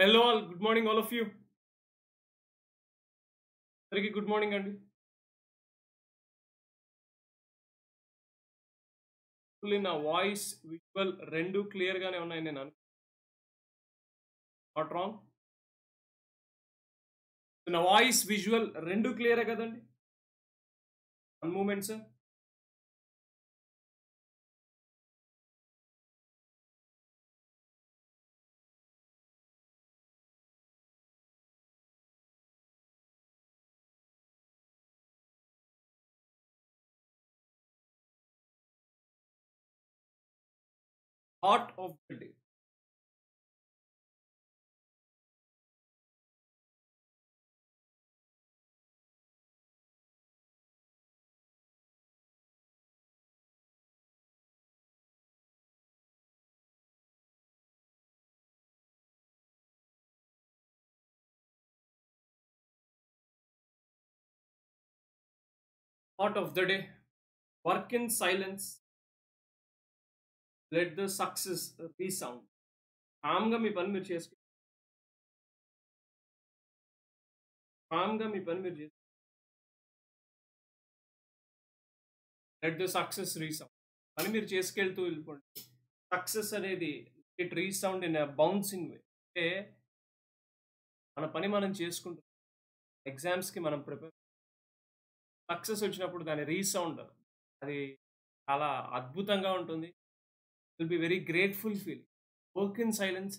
Hello all, good morning all of you. Ricky, good morning Andy. Actually na voice visual rendu clear gaane unnai nenu anu. Not wrong? So na voice visual rendu clear kadandi. One moment sir. Thought of the day. Thought of the day. Work in silence. Let the success resound. Amga mi pan mir chest. Let the success resound. Pani mir cheskeltu ilpondi. Success anedi it resound in a bouncing way. Ante mana pani manam cheskuntam. Exams ki manam prepare. Success ochinappudu dani resound. Adi ala adbhutanga untundi. Will be very grateful feel. Work in silence.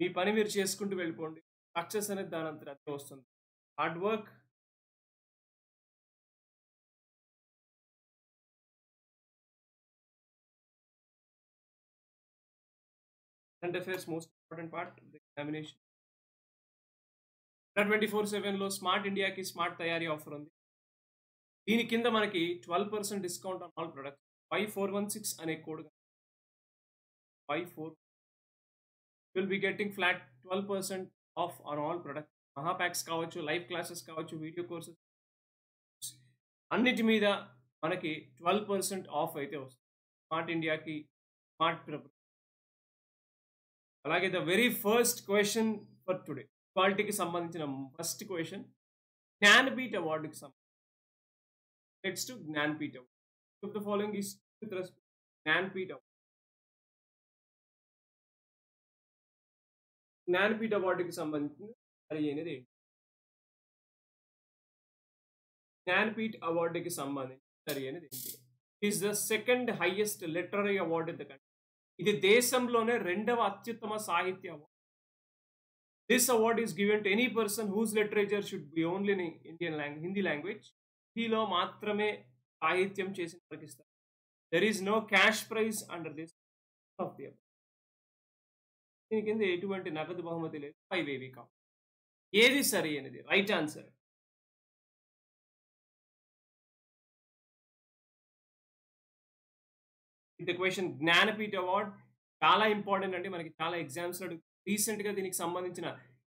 మీ పని మీరు చేసుకుంటూ వెళ్ళిపోండి. Success అనేది దాని అంతటా వస్తుంది. Hard work current affairs most important part of the examination. 24/7 లో smart ఇండియాకి స్మార్ట్ తయారీ ఆఫర్ ఉంది. దీని కింద మనకి 12% డిస్కౌంట్ ఆన్ ఆల్ ప్రొడక్ట్స్. 5416 అనే code 54 will be getting flat 12% off on all products. Maha packs kavachu, live classes kavachu, video courses anniti meeda manaki 12% off aithe vastundi. Smart India ki smart preparation. Alage the very first question for today, quality ki sambandhinchina first question, Jnanpith Award ki sambandhinchina. Let's do Jnanpith Award. Of the following is with respect Jnanpith Award. Jnanpith Award की संबंधित Jnanpith Award की संबंधित is the second highest literary award in the country. ఇది దేశంలోనే రెండవ అత్యుత్తమ సాహిత్య award. This award is given to any person whose literature should be only in Indian language, Hindi language. హీలో మాత్రమే సాహిత్యం చేసిన వారికి ఇస్తారు. There is no cash prize under this of the award. దీని కింద ఎటువంటి నగదు బహుమతి లేదు. 5 ఏవి కావు. ఏది సరి అనేది రైట్ ఆన్సర్? ఇది క్వశ్చన్. జ్ఞానపీఠ అవార్డ్ చాలా ఇంపార్టెంట్ అండి. మనకి చాలా ఎగ్జామ్స్ రీసెంట్గా దీనికి సంబంధించిన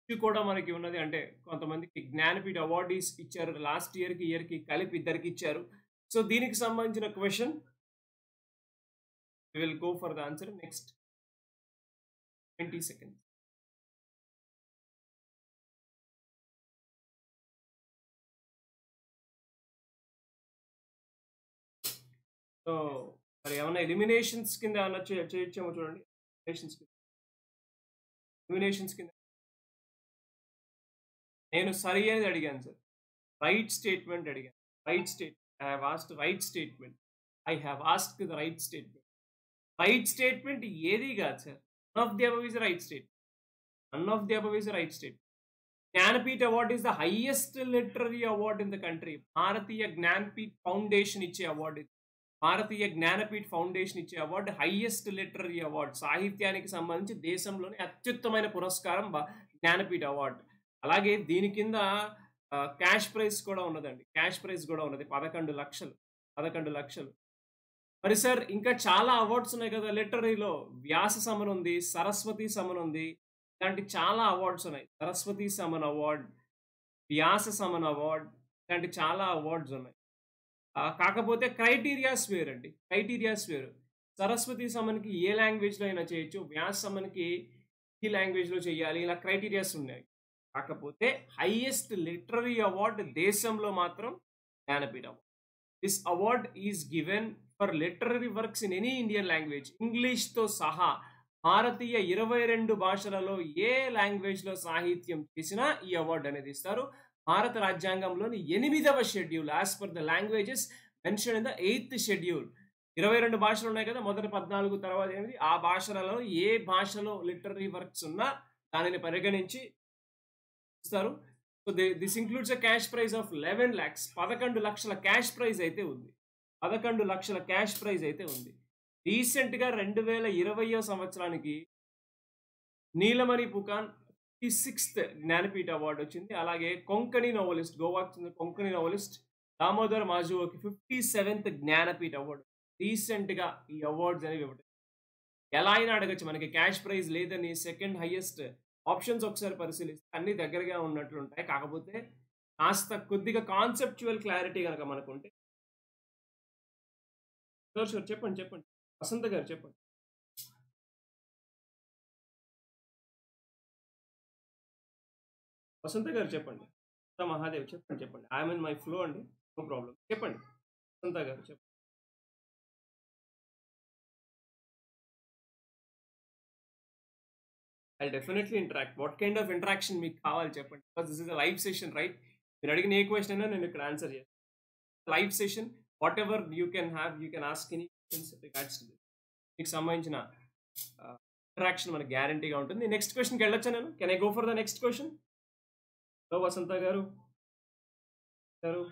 ఇష్యూ కూడా మనకి ఉన్నది. అంటే కొంతమందికి జ్ఞానపీఠ అవార్డు ఇచ్చారు. లాస్ట్ ఇయర్కి ఇయర్కి కలిపి ఇద్దరికి ఇచ్చారు. సో దీనికి సంబంధించిన question will go for the answer next 20 seconds. So మరి ఏమైనా ఎలిమినేషన్స్ కింద ఏమన్నా చేయొచ్చేమో చూడండి. ఎలిమినేషన్స్ కింద నేను సరి అనేది అడిగాను సార్. రైట్ స్టేట్మెంట్ అడిగాను. Right statement. I have asked the right statement. Right statement ఏది కాదు sir. None of the above is the right statement. Jnanpith Award is the highest literary award in the country. Bharatiya Jnanpith Foundation ichche award is. Bharatiya Jnanpith Foundation ichche award highest literary award. Sahityaniki sambandhinchi deshamlone atyuttamaina puraskaram Jnanpith Award. Alage deeni kinda cash prize kuda unnadandi. 11 లక్షలు. 11 లక్షలు. మరి sir ఇంకా చాలా awards ఉన్నాయి కదా లిటరీలో. వ్యాస సమన్ ఉంది, సరస్వతి సమన్ ఉంది, ఇలాంటి చాలా అవార్డ్స్ ఉన్నాయి. సరస్వతి సమన్ అవార్డ్, వ్యాస సమన్ అవార్డ్, ఇలాంటి చాలా అవార్డ్స్ ఉన్నాయి. కాకపోతే క్రైటీరియాస్ వేరండి. సరస్వతి సమన్కి ఏ లాంగ్వేజ్లో అయినా చేయొచ్చు, వ్యాస సమన్కి language lo cheyali ila criteria unnai kakapothe highest literary award deshamlo matram Jnanpith award. This award is given for literary works in any Indian language, English to saha భారతీయ 22 భాషలలో ఏ language లో సాహిత్యం చేసినా ఈ అవార్డు అనేది ఇస్తారు. భారత రాజ్యాంగంలోని 8వ schedule as per the languages mention in the 8th schedule 22 భాషలు ఉన్నాయి కదా, మొదటి 14 తర్వాత 8 ఆ భాషలలో ఏ భాషలో లిటరరీ వర్క్స్ ఉన్నా దానిని పరిగణించి ఇస్తారు. So this includes a cash prize of 11 lakhs 11 లక్షల క్యాష్ ప్రైజ్ అయితే ఉంది. 11 లక్షల క్యాష్ ప్రైజ్ అయితే ఉంది. రీసెంట్ గా 2020వ సంవత్సరానికి నీలమణి పుకాన్ 56th జ్ఞానపీఠ అవార్డు వచ్చింది. అలాగే కొంకణి నోవలిస్ట్, గోవాకి చెందిన Konkani novelist Damodar Mauzo 57th Jnanpith award recent గా ఈ అవార్డ్స్ అనేవి ఇవ్వడం. ఎలా అయినా అడగచ్చు, మనకి క్యాష్ ప్రైజ్ లేదని సెకండ్ హైయెస్ట్ ఆప్షన్స్ ఒకసారి పరిశీలిస్తే అన్ని దగ్గరగా ఉన్నట్లు ఉంటాయి. కాకపోతే కాస్త కొద్దిగా కాన్సెప్చువల్ క్లారిటీ కనుక మనకుంటే. సార్ చెప్పండి చెప్పండి వసంత గారు చెప్పండి. వసంత గారు చెప్పండి. మహాదేవ్ చెప్పండి చెప్పండి. ఐఎమ్ ఇన్ మై ఫ్లో అండి, నో ప్రాబ్లం. చెప్పండి వసంత గారు చెప్పండి. I definitely interact. What kind of interaction మీకు కావాలి చెప్పండి. Because this is a live session right. మీరు అడిగిన ఏ క్వశ్చన్ అయినా నేను ఇక్కడ ఆన్సర్ చేస్తాను. Live session whatever you can have, you can ask any regards to this. మీకు సంబంధించిన ఇంటరాక్షన్ మనకు గ్యారంటీగా ఉంటుంది. నెక్స్ట్ క్వశ్చన్కి వెళ్ళొచ్చా నేను? Can I go for the next question? Hello Vasantha గారు గారు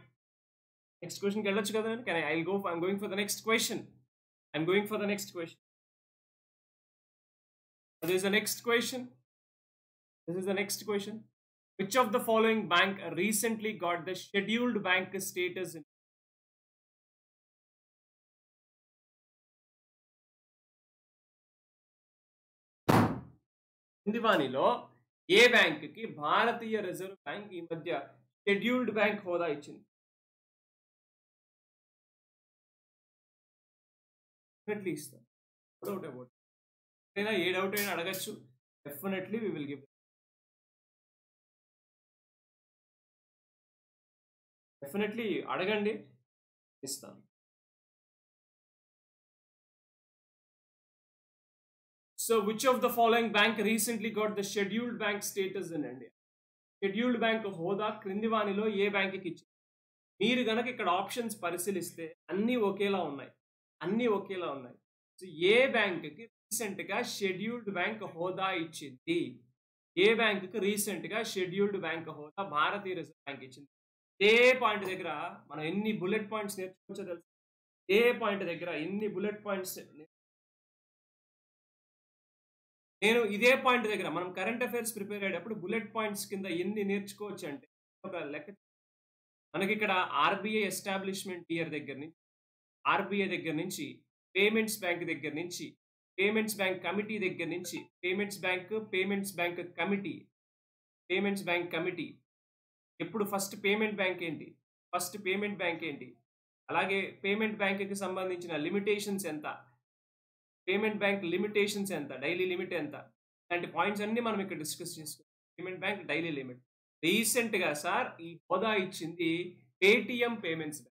నెక్స్ట్ క్వశ్చన్కి వెళ్ళొచ్చు కదా నేను? Can I go for I'm going for the next question. I'm going for the next question. This is the next question. This is the next question. Which of the following bank recently got the scheduled bank status? హిందీవాణిలో ఏ బ్యాంకుకి భారతీయ reserve bank ఈ మధ్య scheduled bank హోదా ఇచ్చింది? Definitely ఇస్తాం. Doubt about అయినా ఏ డౌట్ అయినా అడగచ్చు. Definitely we will give. Definitely అడగండి, ఇస్తాం. So which of the following bank recently got the scheduled bank status in India? Scheduled bank hoda krindivaniilo ye bank ki ichindi? Meer ganaka ikkada options parisiliste anni okela unnai. So ye bank ki recent ga scheduled bank hoda ichindi? Ye bank ki recent ga scheduled bank hoda Bharatiya Reserve Bank ichindi? Ye point daggara mana enni bullet points nerchukocha telusa? Ye point daggara enni bullet points? నేను ఇదే point దగ్గర మనం current affairs prepare అయ్యేటప్పుడు bullet points కింద ఎన్ని నేర్చుకోవచ్చు అంటే ఒక లెక్క. మనకి ఇక్కడ ఆర్బీఐ ఎస్టాబ్లిష్మెంట్ ఇయర్ దగ్గర నుంచి, ఆర్బీఐ దగ్గర నుంచి, పేమెంట్స్ బ్యాంక్ దగ్గర నుంచి, పేమెంట్స్ బ్యాంక్ కమిటీ దగ్గర నుంచి, పేమెంట్స్ బ్యాంక్ కమిటీ ఎప్పుడు ఫస్ట్ పేమెంట్ బ్యాంక్ ఏంటి, అలాగే పేమెంట్ బ్యాంక్కి సంబంధించిన లిమిటేషన్స్ ఎంత, పేమెంట్ బ్యాంక్ లిమిటేషన్స్ ఎంత, డైలీ లిమిట్ ఎంత, ఇలాంటి పాయింట్స్ అన్ని మనం ఇక్కడ డిస్కస్ చేసుకోవాలి. పేమెంట్ బ్యాంక్ డైలీ లిమిట్ రీసెంట్గా సార్ ఈ హోదా ఇచ్చింది Paytm payments bank.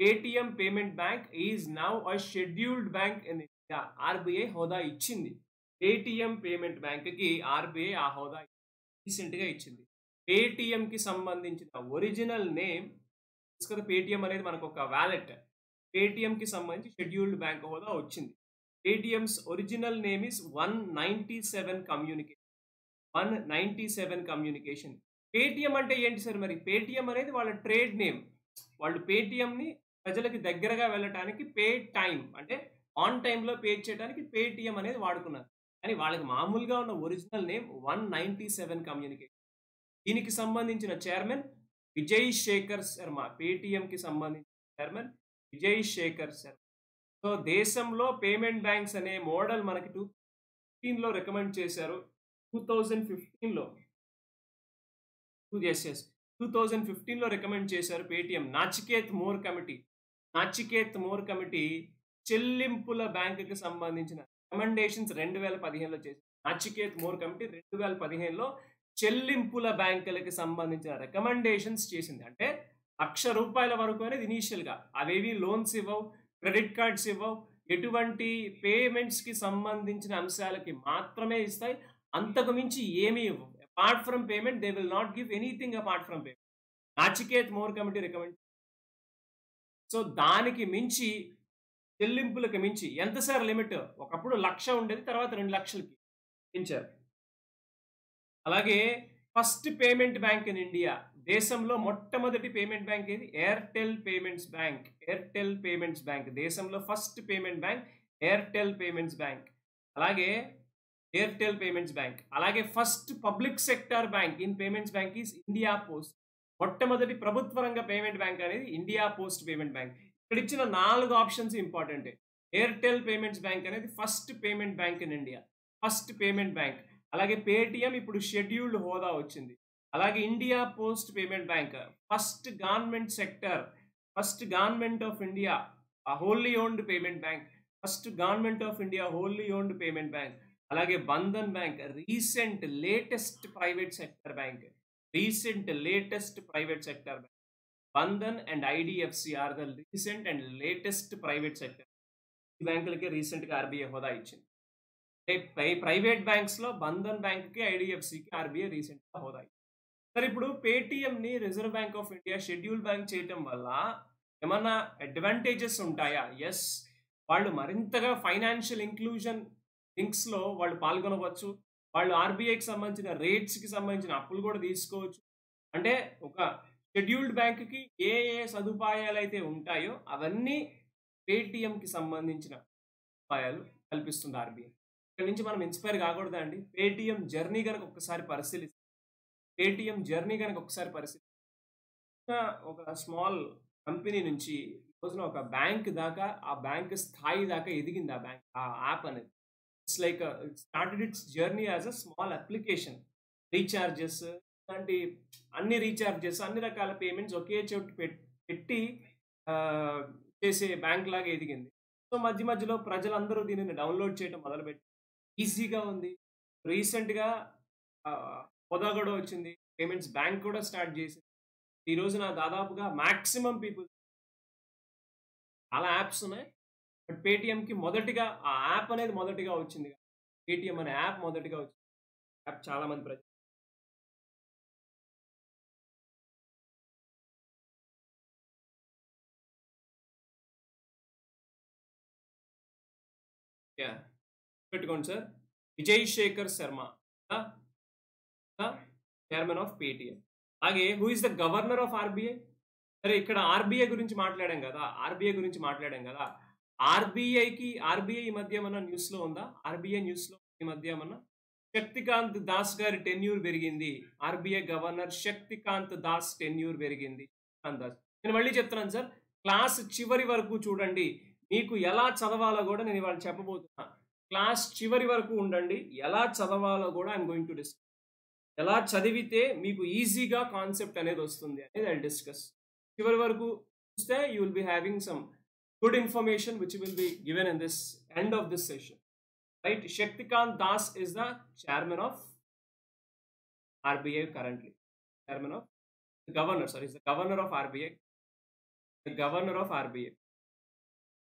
Paytm payment bank is now a scheduled bank in India. RBI హోదా ఇచ్చింది పేటిఎం పేమెంట్ బ్యాంక్కి. ఆర్బీఐ ఆ హోదా రీసెంట్గా ఇచ్చింది. పేటిఎంకి సంబంధించిన ఒరిజినల్ నేమ్ కదా, పేటిఎం అనేది మనకు ఒక వ్యాలెట్. పేటిఎంకి సంబంధించి షెడ్యూల్డ్ బ్యాంక్ హోదా వచ్చింది. ATM's original name is 197 communication. 197 communication. Paytm అంటే ఏంటి సార్? మరి పేటిఎం అనేది వాళ్ళ ట్రేడ్ నేమ్. వాళ్ళు పేటిఎంని ప్రజలకి దగ్గరగా వెళ్ళటానికి పే టైం అంటే ఆన్ టైంలో పే చేయడానికి పేటిఎం అనేది వాడుకున్నారు. కానీ వాళ్ళకి మామూలుగా ఉన్న ఒరిజినల్ నేమ్ 197 కమ్యూనికేషన్. దీనికి సంబంధించిన చైర్మన్ విజయ్ శేఖర్ శర్మ. పేటిఎంకి సంబంధించిన చైర్మన్ విజయ్ శేఖర్ శర్మ. సో దేశంలో పేమెంట్ బ్యాంక్స్ అనే మోడల్ మనకి 2015లో రికమెండ్ చేశారు. 2015లో రికమెండ్ చేశారు పేటిఎం. నాచికేత్ మోర్ కమిటీ చెల్లింపుల బ్యాంకుకి సంబంధించిన రికమెండేషన్స్ 2015లో చేశారు. అచికేత్ మోర్ కమిటీ 2015లో చెల్లింపుల బ్యాంకులకు సంబంధించిన రికమెండేషన్స్ చేసింది. అంటే 1,00,000 రూపాయల వరకు అనేది ఇనీషియల్గా, అవేవి లోన్స్ ఇవ్వవు, క్రెడిట్ కార్డ్స్ ఇవ్వవు, ఎటువంటి పేమెంట్స్కి సంబంధించిన అంశాలకి మాత్రమే ఇస్తాయి, అంతకు మించి ఏమీ ఇవ్వవు. Apart from payment they will not give anything apart from payment, Nachiket Mor committee recommend. So దానికి మించి చెల్లింపులకు మించి ఎంత సార్ లిమిట్, ఒకప్పుడు 1,00,000 ఉండేది, తర్వాత 2,00,000కి పెంచారు. అలాగే first payment bank in India, దేశంలో మొట్టమొదటి పేమెంట్ బ్యాంక్ ఏది, Airtel payments bank. Airtel payments bank దేశంలో first payment bank Airtel payments bank. అలాగే ఎయిర్టెల్ పేమెంట్స్ బ్యాంక్, అలాగే first public sector bank in payments bank is India post. మొట్టమొదటి ప్రభుత్వ రంగ payment bank అనేది ఇండియా పోస్ట్ పేమెంట్ బ్యాంక్. ఇక్కడ ఇచ్చిన 4 options ఇంపార్టెంటే. ఎయిర్టెల్ పేమెంట్స్ బ్యాంక్ అనేది first payment bank in India, first payment bank. అలాగే పేటిఎం ఇప్పుడు షెడ్యూల్డ్ హోదా వచ్చింది. అలాగే India post payment bank first government sector, first government of India wholly owned payment bank, first government of India wholly owned payment bank. అలాగే Bandhan bank recent latest private sector bank, recent latest private sector bank. Bandhan and IDFC are the recent and latest private sector. ఈ బ్యాంకులకే రీసెంట్గా RBI హోదా ఇచ్చింది. Private బ్యాంక్స్లో Bandhan బ్యాంక్కి, ఐడిఎఫ్సికి RBI రీసెంట్గా హోదా ఇచ్చింది. సరే, ఇప్పుడు పేటిఎంని reserve bank of India schedule bank చేయటం వల్ల ఏమన్నా అడ్వాంటేజెస్ ఉంటాయా? ఎస్, వాళ్ళు మరింతగా ఫైనాన్షియల్ ఇంక్లూజన్ లింక్స్లో వాళ్ళు పాల్గొనవచ్చు, వాళ్ళు ఆర్బీఐకి సంబంధించిన రేట్స్కి సంబంధించిన అప్పులు కూడా తీసుకోవచ్చు. అంటే ఒక షెడ్యూల్డ్ బ్యాంక్కి ఏ ఏ సదుపాయాలు అయితే ఉంటాయో అవన్నీ పేటిఎంకి సంబంధించిన సదుపాయాలు కల్పిస్తుంది ఆర్బీఐ. ఇక్కడ నుంచి మనం ఇన్స్పైర్ కాకూడదండి. పేటిఎం జర్నీ కనుక ఒక్కసారి పరిశీలిస్తాం, పేటిఎం జర్నీ కనుక ఒకసారి పరిస్థితి, ఒక స్మాల్ కంపెనీ నుంచి ఈరోజున ఒక బ్యాంక్ దాకా, ఆ బ్యాంక్ స్థాయి దాకా ఎదిగింది ఆ బ్యాంక్, ఆ యాప్ అనేది. It's like started its journey as a small application. Recharges ఇలాంటి అన్ని రీఛార్జెస్, అన్ని రకాల పేమెంట్స్ ఒకే చోటు పెట్టి చేసే బ్యాంక్ లాగా ఎదిగింది. సో మధ్య మధ్యలో ప్రజలందరూ దీనిని డౌన్లోడ్ చేయడం మొదలుపెట్టి ఈజీగా ఉంది. రీసెంట్గా హోదా కూడా వచ్చింది, పేమెంట్స్ బ్యాంక్ కూడా స్టార్ట్ చేసింది. ఈ రోజున దాదాపుగా మ్యాక్సిమం పీపుల్, చాలా యాప్స్ ఉన్నాయి, బట్ పేటిఎంకి మొదటిగా ఆ యాప్ అనేది మొదటిగా వచ్చింది. పేటిఎం అనే యాప్ మొదటిగా వచ్చింది, యాప్ చాలామంది ప్రజలు. పెట్టుకోండి sir, Vijay Shekhar Sharma chairman of Paytm. అలాగే who is the governor of RBI? సరే, ఇక్కడ ఆర్బీఐ గురించి మాట్లాడాం కదా, ఆర్బీఐకి ఆర్బీఐ ఈ మధ్య ఏమన్నా న్యూస్లో ఉందా? ఆర్బీఐ న్యూస్లో ఈ మధ్య ఏమన్నా, శక్తికాంత్ దాస్ గారి టెన్యూర్ పెరిగింది, RBI governor Shaktikanta Das tenure పెరిగింది. నేను మళ్ళీ చెప్తున్నాను సార్, క్లాస్ చివరి వరకు చూడండి, మీకు ఎలా చదవాలో కూడా నేను ఇవాళ చెప్పబోతున్నా. క్లాస్ చివరి వరకు ఉండండి, ఎలా చదవాలో కూడా ఐఎమ్ గోయింగ్ టు డిస్కస్. ఎలా చదివితే మీకు ఈజీగా కాన్సెప్ట్ అనేది వస్తుంది అనేది ఐ డిస్కస్. చివరి వరకు చూస్తే you will be having some good information which will be given in this end of this session, right? Shaktikanta Das is the chairman of RBI currently, chairman of the governor, sorry, is the governor of RBI, the governor of RBI,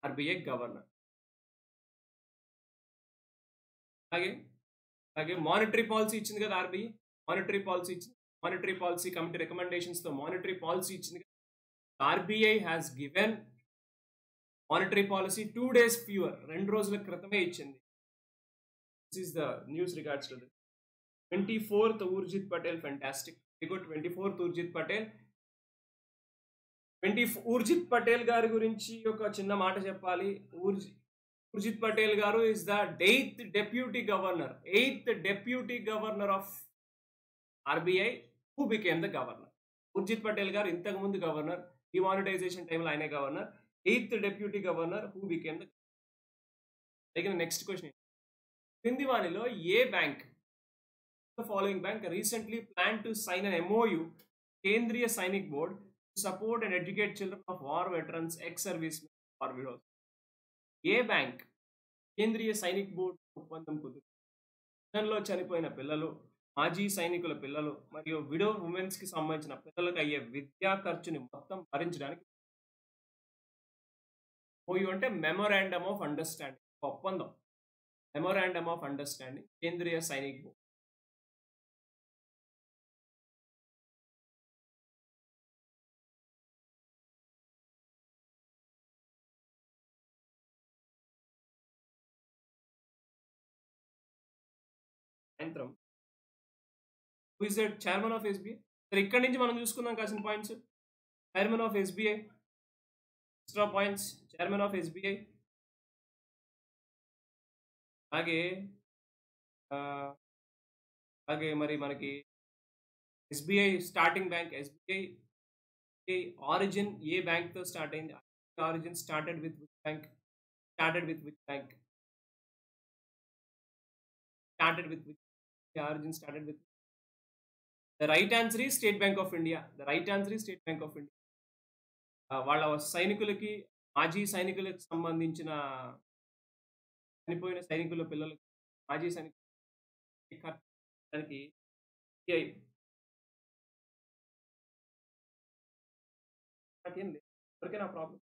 RBI governor. అలాగే అలాగే monetary policy ఇచ్చింది కదా RBI, monetary policy ఇచ్చింది, monetary policy committee రికమెండేషన్స్తో monetary policy ఇచ్చింది. RBI has given monetary policy 2 days fewer, 2 రోజుల క్రితమే ఇచ్చింది. This is the news regards to this. 24th Urjit Patel, fantastic, very good. 24th Urjit Patel, Urjit Patel గారి గురించి ఒక చిన్న మాట చెప్పాలి. Urjit Patel garu is the 8th deputy governor of RBI who became the governor. Urjit Patel garu intaku mundu governor, demonetization time lo ayane governor, 8th deputy governor who became the governor. Again, next question, Hindwani lo ye bank, the following bank recently planned to sign an MOU, Kendriya Sainik Board, to support and educate children of war veterans, ex-servicemen, war widows. ఏ bank Kendriya Sainik board ఒప్పందం కుదురు లో చనిపోయిన పిల్లలు, మాజీ సైనికుల పిల్లలు మరియు విడో ఉమెన్స్ కి సంబంధించిన పిల్లలకు అయ్యే విద్యా ఖర్చుని మొత్తం భరించడానికి ఓయూ అంటే మెమోరాండమ్ ఆఫ్ అండర్స్టాండింగ్, ఒప్పందం. మెమోరాండమ్ ఆఫ్ అండర్స్టాండింగ్ కేంద్రీయ సైనిక బోర్డు. సాయంత్రం who is the chairman of SBI? సరే ఇక్కడి నుంచి మనం చూసుకుందాం కాసిన points. chairman of SBI, extra points, chairman of SBI. అలాగే అలాగే మరి మనకి SBI starting bank, SBI origin ఏ బ్యాంక్ తో స్టార్ట్ అయింది, origin started with which bank, started with which bank, started with which, origin started with. The right answer is State Bank of India. The right answer is State Bank of India. వాళ్ళ సైనికులకి, మాజీ సైనికులకు సంబంధించిన, చనిపోయిన సైనికుల పిల్లలకి, మాజీ సైనికులకి ఎవరికైనా ప్రాబ్లం,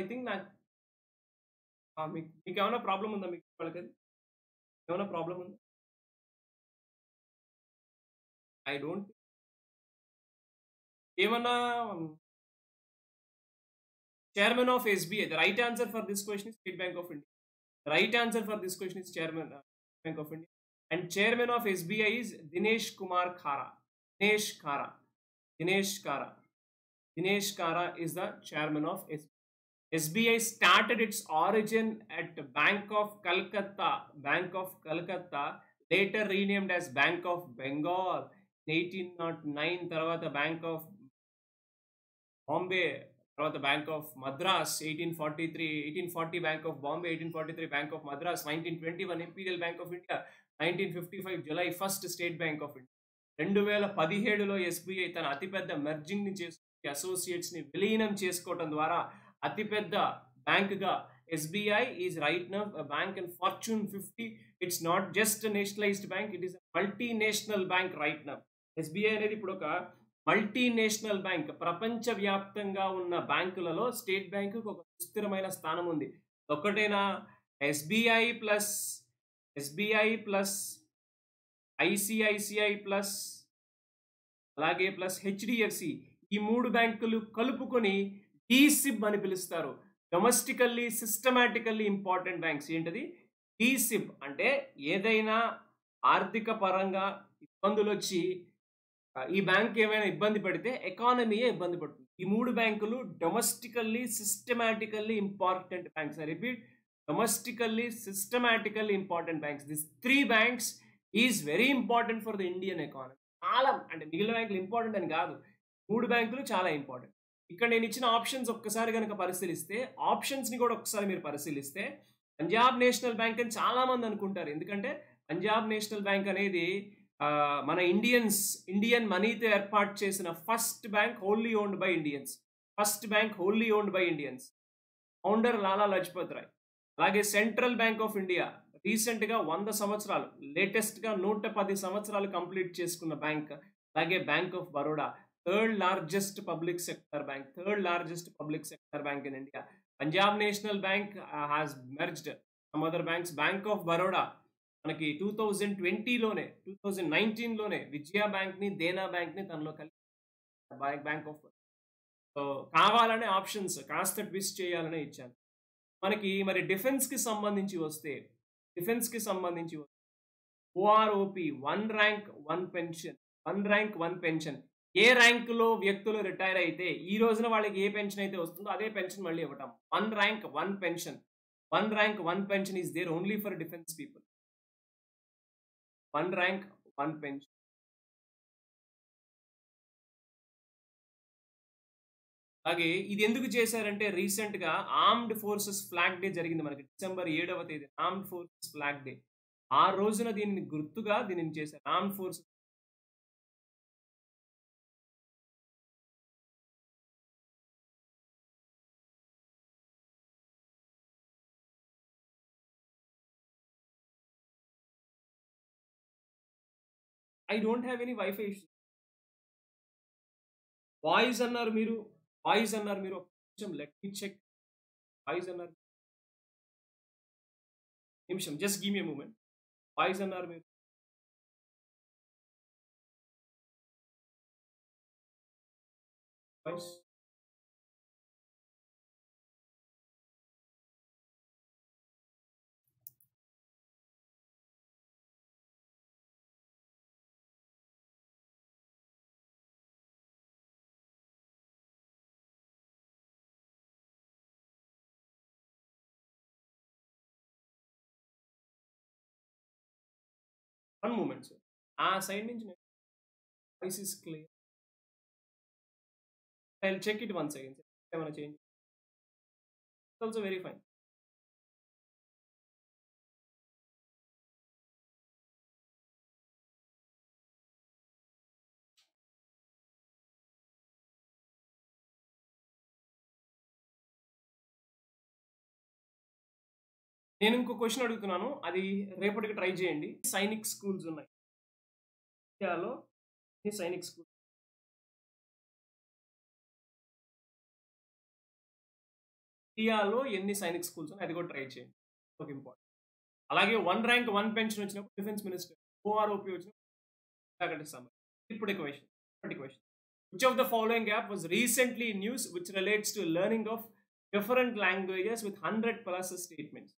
ఐ థింక్ నాకు మీకు ఏమైనా ప్రాబ్లం ఉందా? మీకు వాళ్ళకి ఏమైనా ప్రాబ్లం ఉందా? I don't. ఏమన్నా chairman of SBI. The right answer for this question is State Bank of India. The right answer for this question is chairman Bank of India. And chairman of SBI is Dinesh Kumar Khara. Dinesh Khara. Dinesh Khara. Dinesh Khara is the chairman of SBI. SBI started its origin at Bank of Calcutta. Bank of Calcutta, later renamed as Bank of Bengal. 1809 తర్వాత bank of Bombay, తర్వాత bank of Madras 1843, 1840 bank of Bombay, 1843 bank of Madras, 1921 imperial bank of India, 1955 July first state bank of India. 2017లో SBI తన అతిపెద్ద మెర్జింగ్ని చేసుకుని అసోసియేట్స్ని విలీనం చేసుకోవడం ద్వారా అతిపెద్ద బ్యాంక్గా SBI is right now a bank in Fortune 50. It's not just a nationalized bank, it is a multinational bank right now. SBI అనేది ఇప్పుడు ఒక మల్టీనేషనల్ బ్యాంక్, ప్రపంచవ్యాప్తంగా ఉన్న బ్యాంకులలో స్టేట్ బ్యాంకుకు ఒక సుస్థిరమైన స్థానం ఉంది. ఒకటేనా SBI plus ICICI plus అలాగే ప్లస్ HDFC, ఈ మూడు బ్యాంకులు కలుపుకొని DSIB అని పిలుస్తారు. Domestically systematically important banks. ఏంటది డిసిబ్ అంటే? ఏదైనా ఆర్థిక పరంగా ఇబ్బందులు వచ్చి ఈ బ్యాంక్ ఏమైనా ఇబ్బంది పడితే ఎకానమీయే ఇబ్బంది పడుతుంది. ఈ మూడు బ్యాంకులు domestically systematically important banks. I repeat, domestically systematically important banks. This three banks is very important for the Indian economy. చాలా అంటే మిగిలిన బ్యాంకులు ఇంపార్టెంట్ అని కాదు, మూడు బ్యాంకులు చాలా ఇంపార్టెంట్. ఇక్కడ నేను ఇచ్చిన ఆప్షన్స్ ఒక్కసారి కనుక పరిశీలిస్తే, ఆప్షన్స్ని కూడా ఒకసారి మీరు పరిశీలిస్తే, పంజాబ్ నేషనల్ బ్యాంక్ అని చాలామంది అనుకుంటారు. ఎందుకంటే పంజాబ్ నేషనల్ బ్యాంక్ అనేది మన ఇండియన్ మనీతో ఏర్పాటు చేసిన first bank wholly owned by Indians. First bank wholly owned by Indians, founder Lala Lajpat Rai. అలాగే సెంట్రల్ బ్యాంక్ ఆఫ్ ఇండియా రీసెంట్గా 100 సంవత్సరాలు, లేటెస్ట్గా 110 సంవత్సరాలు కంప్లీట్ చేసుకున్న బ్యాంక్. అలాగే bank of Baroda, third largest public sector bank in India. Punjab National Bank has merged some other banks. Bank of Baroda manaki 2019 lone Vijaya Bank ni Dena Bank ni tanlo kalli Bank of. So kavalane options kaasta twist cheyalane ichchanu manaki. Mari defense ki sambandhinchi vaste OROP, one rank one pension. ఏ ర్యాంకులో వ్యక్తులు retire అయితే ఈ రోజున వాళ్ళకి ఏ pension అయితే వస్తుందో అదే పెన్షన్ మళ్ళీ ఇవ్వటం. One rank one pension is there only for defence people. One rank one pension. అలాగే ఇది ఎందుకు చేశారంటే, రీసెంట్గా ఆర్మ్డ్ ఫోర్సెస్ ఫ్లాగ్ డే జరిగింది మనకి డిసెంబర్ 7వ తేదీ. ఆర్మ్డ్ ఫోర్సెస్ ఫ్లాగ్ డే ఆ రోజున దీనిని గుర్తుగా దీనిని చేశారు. Armed forces I don't have any Wi-Fi issues. Why is annar miru? Let me check. Why is annar? Nimsham, just give me a moment. Why is annar miru? One moment, sir. Assignment price is clear. I'll check it once again. I'm gonna change. It's also very fine. నేను ఇంకో question అడుగుతున్నాను, అది రేపటికి try చేయండి. Sainik schools ఉన్నాయి ఇండియాలో. Sainik school ఇండియాలో ఎన్ని సైనిక్ స్కూల్స్ ఉన్నాయి అది కూడా ట్రై చేయండి, ఒక ఇంపార్టెంట్. అలాగే 1 ర్యాంక్ 1 పెన్షన్ వచ్చినప్పుడు డిఫెన్స్ మినిస్టర్ OROP వచ్చినప్పుడు ఇప్పుడు question which of the following app was recently news which relates to learning of different languages with 100+ statements.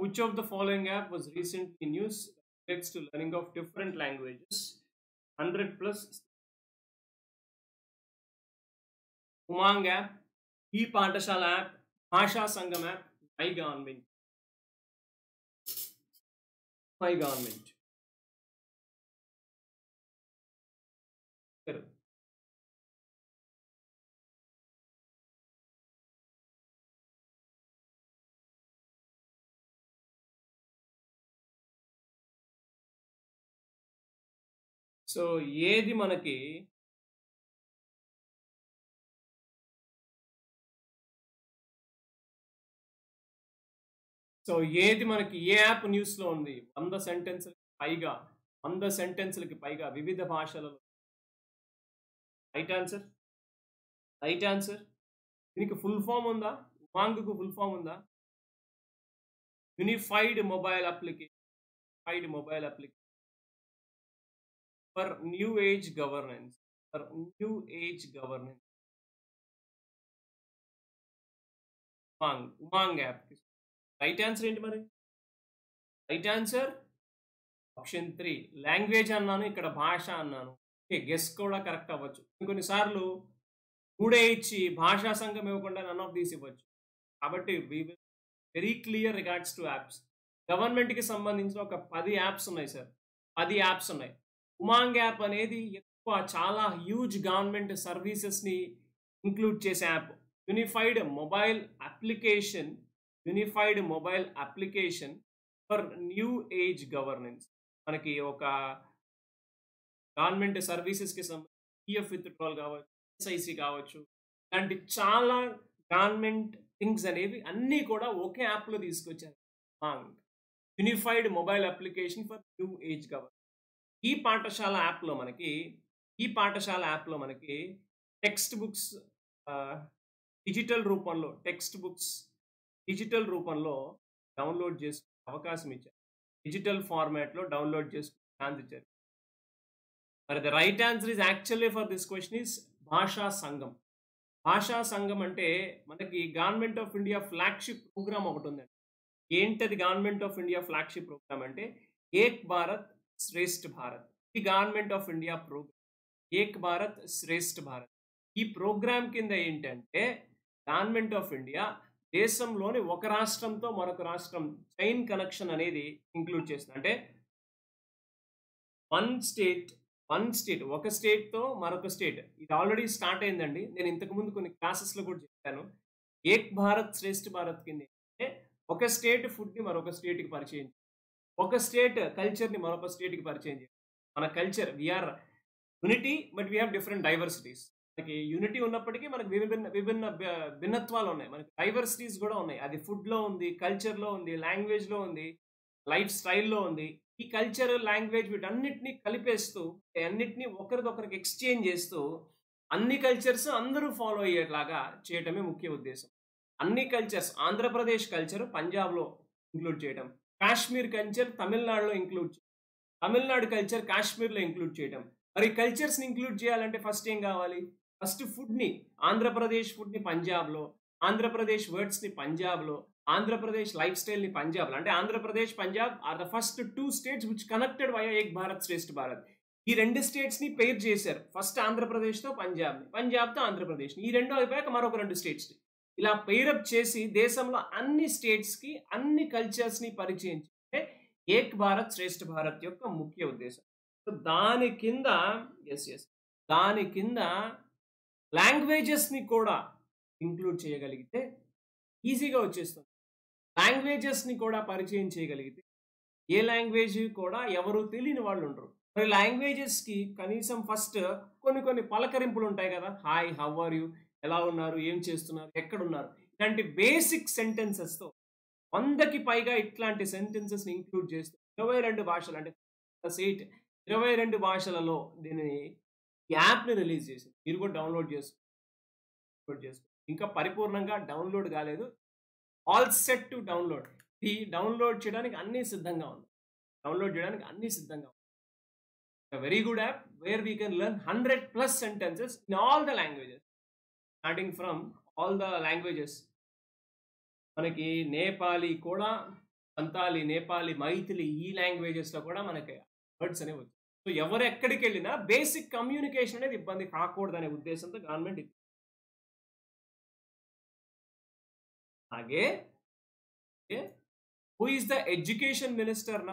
Which of the following app was recently news relates to learning of different languages? 100+. Umang app, E-Paantashala app, Bhasha Sangam app, My Government. So ఏది మనకి ఏ app న్యూస్లో ఉంది? 100 సెంటెన్స్లకి పైగా వివిధ భాషలలో. Right answer. దీనికి full form ఉందా? ఉమాంగ్కు ఫుల్ ఫామ్ ఉందా? Unified mobile application for new age governance. Umang app. Right answer option 3 language అన్నాను, ఇక్కడ భాష అన్నాను. ఓకే, గెస్ కూడా కరెక్ట్ అవ్వచ్చు. ఇంకొన్నిసార్లు కూడా ఇచ్చి భాషా సంఘం ఇవ్వకుండా నన్ ఆఫ్ దీస్ ఇవ్వచ్చు. కాబట్టి we will very clear regards to apps. గవర్నమెంట్కి సంబంధించిన ఒక 10 యాప్స్ ఉన్నాయి సార్, 10 యాప్స్ ఉన్నాయి. ఉమాంగ్ యాప్ అనేది ఎక్కువ చాలా హ్యూజ్ గవర్నమెంట్ సర్వీసెస్ని ఇంక్లూడ్ చేసే app. Unified mobile application for new age governance. మనకి ఒక గవర్నమెంట్ సర్వీసెస్కి సంబంధించి పిఎఫ్ విత్డ్రాల్ కావచ్చు, SIC కావచ్చు, ఇలాంటి చాలా గవర్నమెంట్ థింగ్స్ అనేవి అన్నీ కూడా ఒకే యాప్లో తీసుకొచ్చారు. Unified mobile application for new age governance. ఈ పాఠశాల యాప్లో మనకి టెక్స్ట్ బుక్స్ డిజిటల్ రూపంలో డౌన్లోడ్ చేసుకునే అవకాశం ఇచ్చారు. డిజిటల్ ఫార్మాట్లో డౌన్లోడ్ చేసుకునే ఛాన్స్ ఇచ్చారు. మరి the right answer is actually for this question is Bhasha Sangam. Bhasha Sangam అంటే మనకి government of India flagship programme ఒకటి ఉందండి. ఏంటది government of India flagship programme అంటే ఏక్ భారత్ శ్రేష్ఠ భారత్. ఇది government of India program Ek Bharat Shreshtha Bharat. ఈ ప్రోగ్రామ్ కింద ఏంటంటే గవర్నమెంట్ ఆఫ్ ఇండియా దేశంలోని ఒక రాష్ట్రంతో మరొక రాష్ట్రం చైన్ కనెక్షన్ అనేది ఇంక్లూడ్ చేస్తుంది. అంటే వన్ స్టేట్ ఒక స్టేట్తో మరొక స్టేట్. ఇది ఆల్రెడీ స్టార్ట్ అయిందండి, నేను ఇంతకుముందు కొన్ని క్లాసెస్లో కూడా చెప్పాను. ఏక్ భారత్ శ్రేష్ఠ భారత్ కింద ఏంటంటే ఒక స్టేట్ ఫుడ్ని మరొక స్టేట్కి పరిచయం చేయాలి, ఒక స్టేట్ కల్చర్ని మరొక స్టేట్కి పరిచయం చేయాలి. మన culture we are unity but we have different diversities. మనకి యూనిటీ ఉన్నప్పటికీ మనకి విభిన్న భిన్నత్వాలు ఉన్నాయి, మనకి డైవర్సిటీస్ కూడా ఉన్నాయి. అది ఫుడ్లో ఉంది, కల్చర్లో ఉంది, లాంగ్వేజ్లో ఉంది, లైఫ్ స్టైల్లో ఉంది. ఈ కల్చర్ లాంగ్వేజ్ వీటన్నిటిని కలిపేస్తూ అన్నిటినీ ఒకరికొకరికి ఎక్స్చేంజ్ చేస్తూ అన్ని కల్చర్స్ అందరూ ఫాలో అయ్యేలాగా చేయటమే ముఖ్య ఉద్దేశం. అన్ని కల్చర్స్ ఆంధ్రప్రదేశ్ కల్చర్ పంజాబ్లో ఇంక్లూడ్ చేయడం, కాశ్మీర్ కల్చర్ తమిళనాడులో ఇంక్లూడ్ చేయడం, తమిళనాడు కల్చర్ కాశ్మీర్లో ఇంక్లూడ్ చేయడం. మరి కల్చర్స్ని ఇంక్లూడ్ చేయాలంటే ఫస్ట్ ఏం కావాలి? ఫస్ట్ ఫుడ్ని, ఆంధ్రప్రదేశ్ ఫుడ్ని పంజాబ్లో, ఆంధ్రప్రదేశ్ వర్డ్స్ని పంజాబ్లో, ఆంధ్రప్రదేశ్ లైఫ్ స్టైల్ని పంజాబ్లో. అంటే Andhra Pradesh Punjab are the first two states which connected by Ek Bharat Shreshtha Bharat. ఈ రెండు స్టేట్స్ని పెయిర్ చేశారు. ఫస్ట్ ఆంధ్రప్రదేశ్తో పంజాబ్ని, పంజాబ్తో ఆంధ్రప్రదేశ్ని, ఈ రెండు అయిపోయాక మరొక రెండు స్టేట్స్ని ఇలా పెయిరప్ చేసి దేశంలో అన్ని స్టేట్స్కి అన్ని కల్చర్స్ని పరిచయం చేస్తే ఏక్ భారత్ శ్రేష్ఠ భారత్ యొక్క ముఖ్య ఉద్దేశం. సో దాని కింద దాని కింద లాంగ్వేజెస్ని కూడా ఇంక్లూడ్ చేయగలిగితే ఈజీగా వచ్చేస్తుంది. లాంగ్వేజెస్ని కూడా పరిచయం చేయగలిగితే ఏ లాంగ్వేజ్ కూడా ఎవరు తెలియని వాళ్ళు ఉండరు. మరి లాంగ్వేజెస్కి కనీసం ఫస్ట్ కొన్ని పలకరింపులు ఉంటాయి కదా, హాయ్, హౌ ఆర్ యూ, ఎలా ఉన్నారు, ఏం చేస్తున్నారు, ఎక్కడున్నారు, ఇలాంటి బేసిక్ సెంటెన్సెస్తో 100కి పైగా ఇట్లాంటి సెంటెన్సెస్ని ఇంక్లూడ్ చేస్తూ 22 భాషలు అంటే 22 భాషలలో దీని యాప్ని రిలీజ్ చేసింది. మీరు కూడా డౌన్లోడ్ చేసుకో. ఇంకా పరిపూర్ణంగా డౌన్లోడ్ కాలేదు, ఆల్ సెట్ టు డౌన్లోడ్. ఈ డౌన్లోడ్ చేయడానికి అన్నీ సిద్ధంగా ఉంది. Very good app where we can learn 100+ sentences in all the languages, starting from all the languages. మనకి నేపాలీ కూడా, సంతాలి, నేపాలి, మైథిలి, ఈ లాంగ్వేజెస్లో కూడా మనకి వర్డ్స్ అనేవి వచ్చాయి. సో ఎవరు ఎక్కడికి వెళ్ళినా బేసిక్ కమ్యూనికేషన్ అనేది ఇబ్బంది కాకూడదనే ఉద్దేశంతో గవర్నమెంట్ ఇది. అలాగే who is the education minister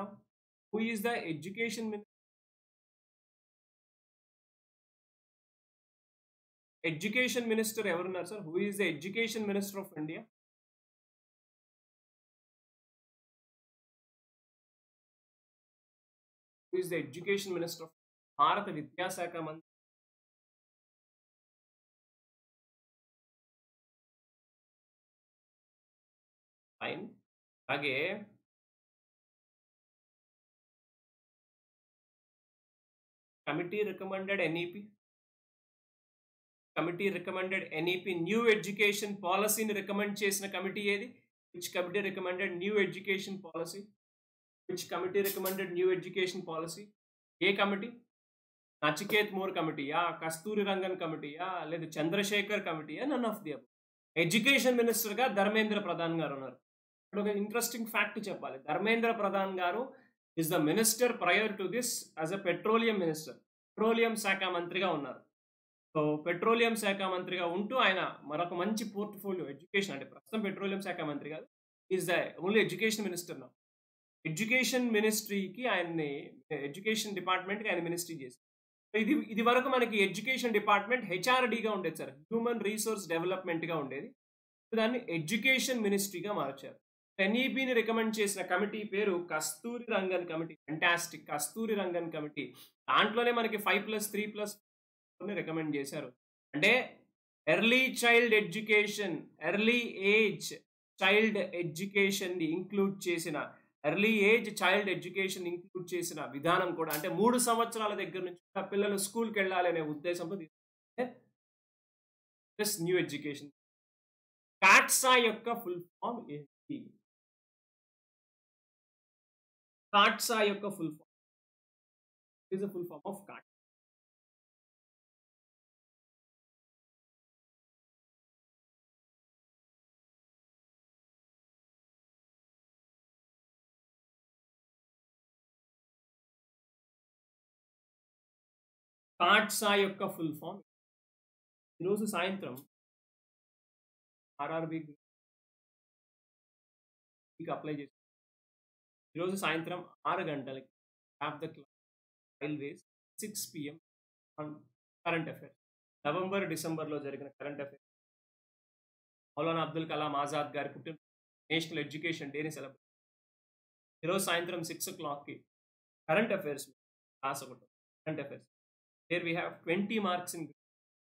education minister ఎవరున్నారు sir? Who is the education minister of India? Who is the education minister of భారత విద్యాశాఖ మంత్రి. అలాగే committee recommended NEP new education పాలసీని రికమెండ్ చేసిన కమిటీ ఏది? Which committee recommended new education policy? ఏ committee? Nachiket Mor కమిటీయా, కస్తూరి రంగన్ కమిటీయా, లేదా చంద్రశేఖర్ కమిటీయా? None of the above. Education మినిస్టర్గా ధర్మేంద్ర ప్రధాన్ గారు ఉన్నారు. ఇక్కడ ఒక ఇంట్రెస్టింగ్ ఫ్యాక్ట్ చెప్పాలి. ధర్మేంద్ర ప్రధాన్ గారు is the minister prior to this as a petroleum minister, petroleum శాఖ మంత్రిగా ఉన్నారు. సో పెట్రోలియం శాఖ మంత్రిగా ఉంటూ ఆయన మరొక మంచి పోర్ట్ఫోలియో ఎడ్యుకేషన్. అంటే ప్రస్తుతం పెట్రోలియం శాఖ మంత్రి కాదు, is the only education minister నా. ఎడ్యుకేషన్ మినిస్ట్రీకి ఆయన్ని, ఎడ్యుకేషన్ డిపార్ట్మెంట్కి ఆయన మినిస్ట్రీ చేశారు. ఇది వరకు మనకి ఎడ్యుకేషన్ డిపార్ట్మెంట్ హెచ్ఆర్డీగా ఉండేది సార్, హ్యూమన్ రీసోర్స్ డెవలప్మెంట్గా ఉండేది. దాన్ని ఎడ్యుకేషన్ మినిస్ట్రీగా మార్చారు. ఎన్ఈపిని రికమెండ్ చేసిన కమిటీ పేరు Kasturi Rangan committee. Fantastic, Kasturi Rangan committee. దాంట్లోనే మనకి 5+3+ రికమెండ్ చేశారు. అంటే early age child education include చేసిన విధానం కూడా, అంటే 3 సంవత్సరాల దగ్గర నుంచి పిల్లలు స్కూల్కి వెళ్ళాలి అనే ఉద్దేశంతో ప్లస్ న్యూ ఎడ్యుకేషన్. కాట్సా యొక్క ఫుల్ ఫామ్ ఏంటి? కాట్సా యొక్క full form. This is a full form of CATSA. CATSA యొక్క ఫుల్ ఫామ్. ఈరోజు సాయంత్రం RRB కి అప్లై చేశారు. ఈరోజు సాయంత్రం 6 గంటలకి of the class Railways 6 PM on current affairs. November-December లో జరిగిన current affairs. మౌలానా అబ్దుల్ కలాం ఆజాద్ గారి పుట్టిన నేషనల్ ఎడ్యుకేషన్ డేని సెలబ్రేట్. ఈరోజు సాయంత్రం 6 o'clock current affairs క్లాస్ ఒకటి. current affairs here we have 20 marks in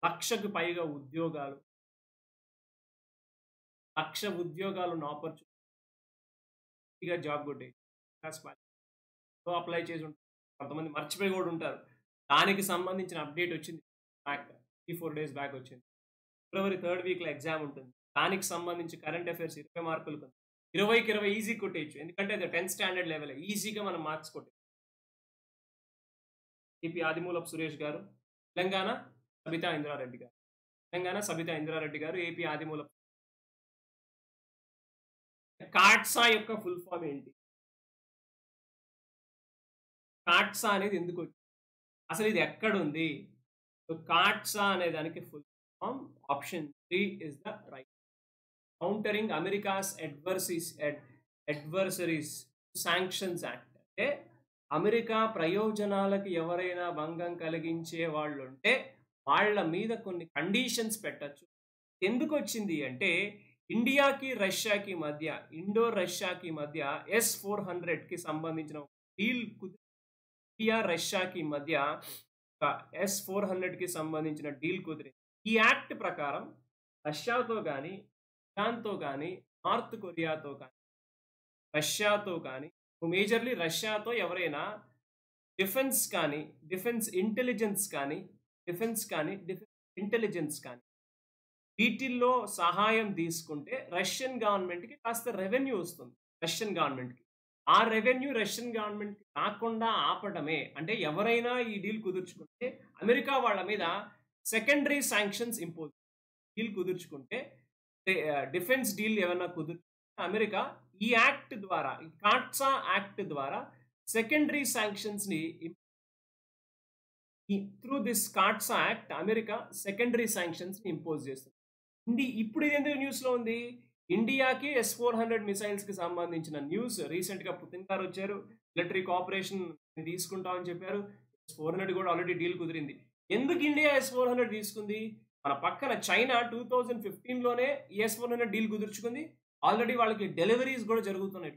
1,00,000కు పైగా ఉద్యోగాలు, 1,00,000 ఉద్యోగాలు ఉన్న ఆపర్చునిటీగా జాబ్ గుడ్డే సో అప్లై చేసి ఉంటారు. కొంతమంది మర్చిపోయి కూడా ఉంటారు. దానికి సంబంధించిన అప్డేట్ వచ్చింది 3-4 days బ్యాక్ వచ్చింది. February 3rd weekలో ఎగ్జామ్ ఉంటుంది. దానికి సంబంధించి కరెంట్ అఫైర్స్ 20 మార్కులు ఉంది. 20కి 20 ఈజీ కొట్టేయచ్చు. ఎందుకంటే అది 10th standard లెవెల్ ఈజీగా మనం మార్క్స్ కొట్టేయచ్చు. TP Adimulapu Suresh garu, Telangana Sabitha Indra Reddy garu, AP Adimulapu. CAATSA యొక్క ఫుల్ ఫామ్ ఏంటి? కాట్సా అనేది ఎందుకు వచ్చింది? అసలు ఇది ఎక్కడుంది? సో కాట్సా అనే దానికి full form option 3 is the right. Countering America's adversaries sanctions act. అంటే అమెరికా ప్రయోజనాలకు ఎవరైనా భంగం కలిగించే వాళ్ళు ఉంటే వాళ్ళ మీద కొన్ని కండిషన్స్ పెట్టచ్చు. ఎందుకు వచ్చింది అంటే ఇండియాకి రష్యాకి మధ్య, ఇండో రష్యాకి మధ్య S-400కి సంబంధించిన డీల్ కుదిరి, ఇండియా రష్యాకి మధ్య S-400కి సంబంధించిన డీల్ కుదిరింది. ఈ యాక్ట్ ప్రకారం రష్యాతో కానీ, ఇరాన్తో కానీ, నార్త్ కొరియాతో కానీ, మేజర్లీ రష్యాతో ఎవరైనా డిఫెన్స్ కానీ, డిఫెన్స్ ఇంటెలిజెన్స్ కానీ వీటిల్లో సహాయం తీసుకుంటే రష్యన్ గవర్నమెంట్కి కాస్త రెవెన్యూ వస్తుంది. రష్యన్ గవర్నమెంట్కి ఆ రెవెన్యూ రష్యన్ గవర్నమెంట్కి రాకుండా ఆపడమే. అంటే ఎవరైనా ఈ డీల్ కుదుర్చుకుంటే అమెరికా వాళ్ళ మీద సెకండరీ శాంక్షన్స్ ఇంపోజ్, డీల్ కుదుర్చుకుంటే డిఫెన్స్ డీల్ ఏమైనా కుదుర్చుకుంటే అమెరికా ఈ యాక్ట్ ద్వారా, ఈ కాట్సా యాక్ట్ ద్వారా సెకండరీ శాంక్షన్స్ని through this CAATSA act America secondary శాంక్షన్స్ని ఇంపోజ్ చేస్తుంది. ఇప్పుడు ఇది ఎందుకు న్యూస్లో ఉంది? ఇండియాకి S-400 మిసైల్స్కి సంబంధించిన న్యూస్ రీసెంట్గా పుతిన్ గారు వచ్చారు, మిలిటరీ కోఆపరేషన్ తీసుకుంటామని చెప్పారు. S-400 కూడా ఆల్రెడీ డీల్ కుదిరింది. ఎందుకు ఇండియా S-400 తీసుకుంది? మన పక్కన చైనా 2015లోనే S-400 డీల్ కుదుర్చుకుంది. ఆల్రెడీ వాళ్ళకి డెలివరీస్ కూడా జరుగుతున్నాయి.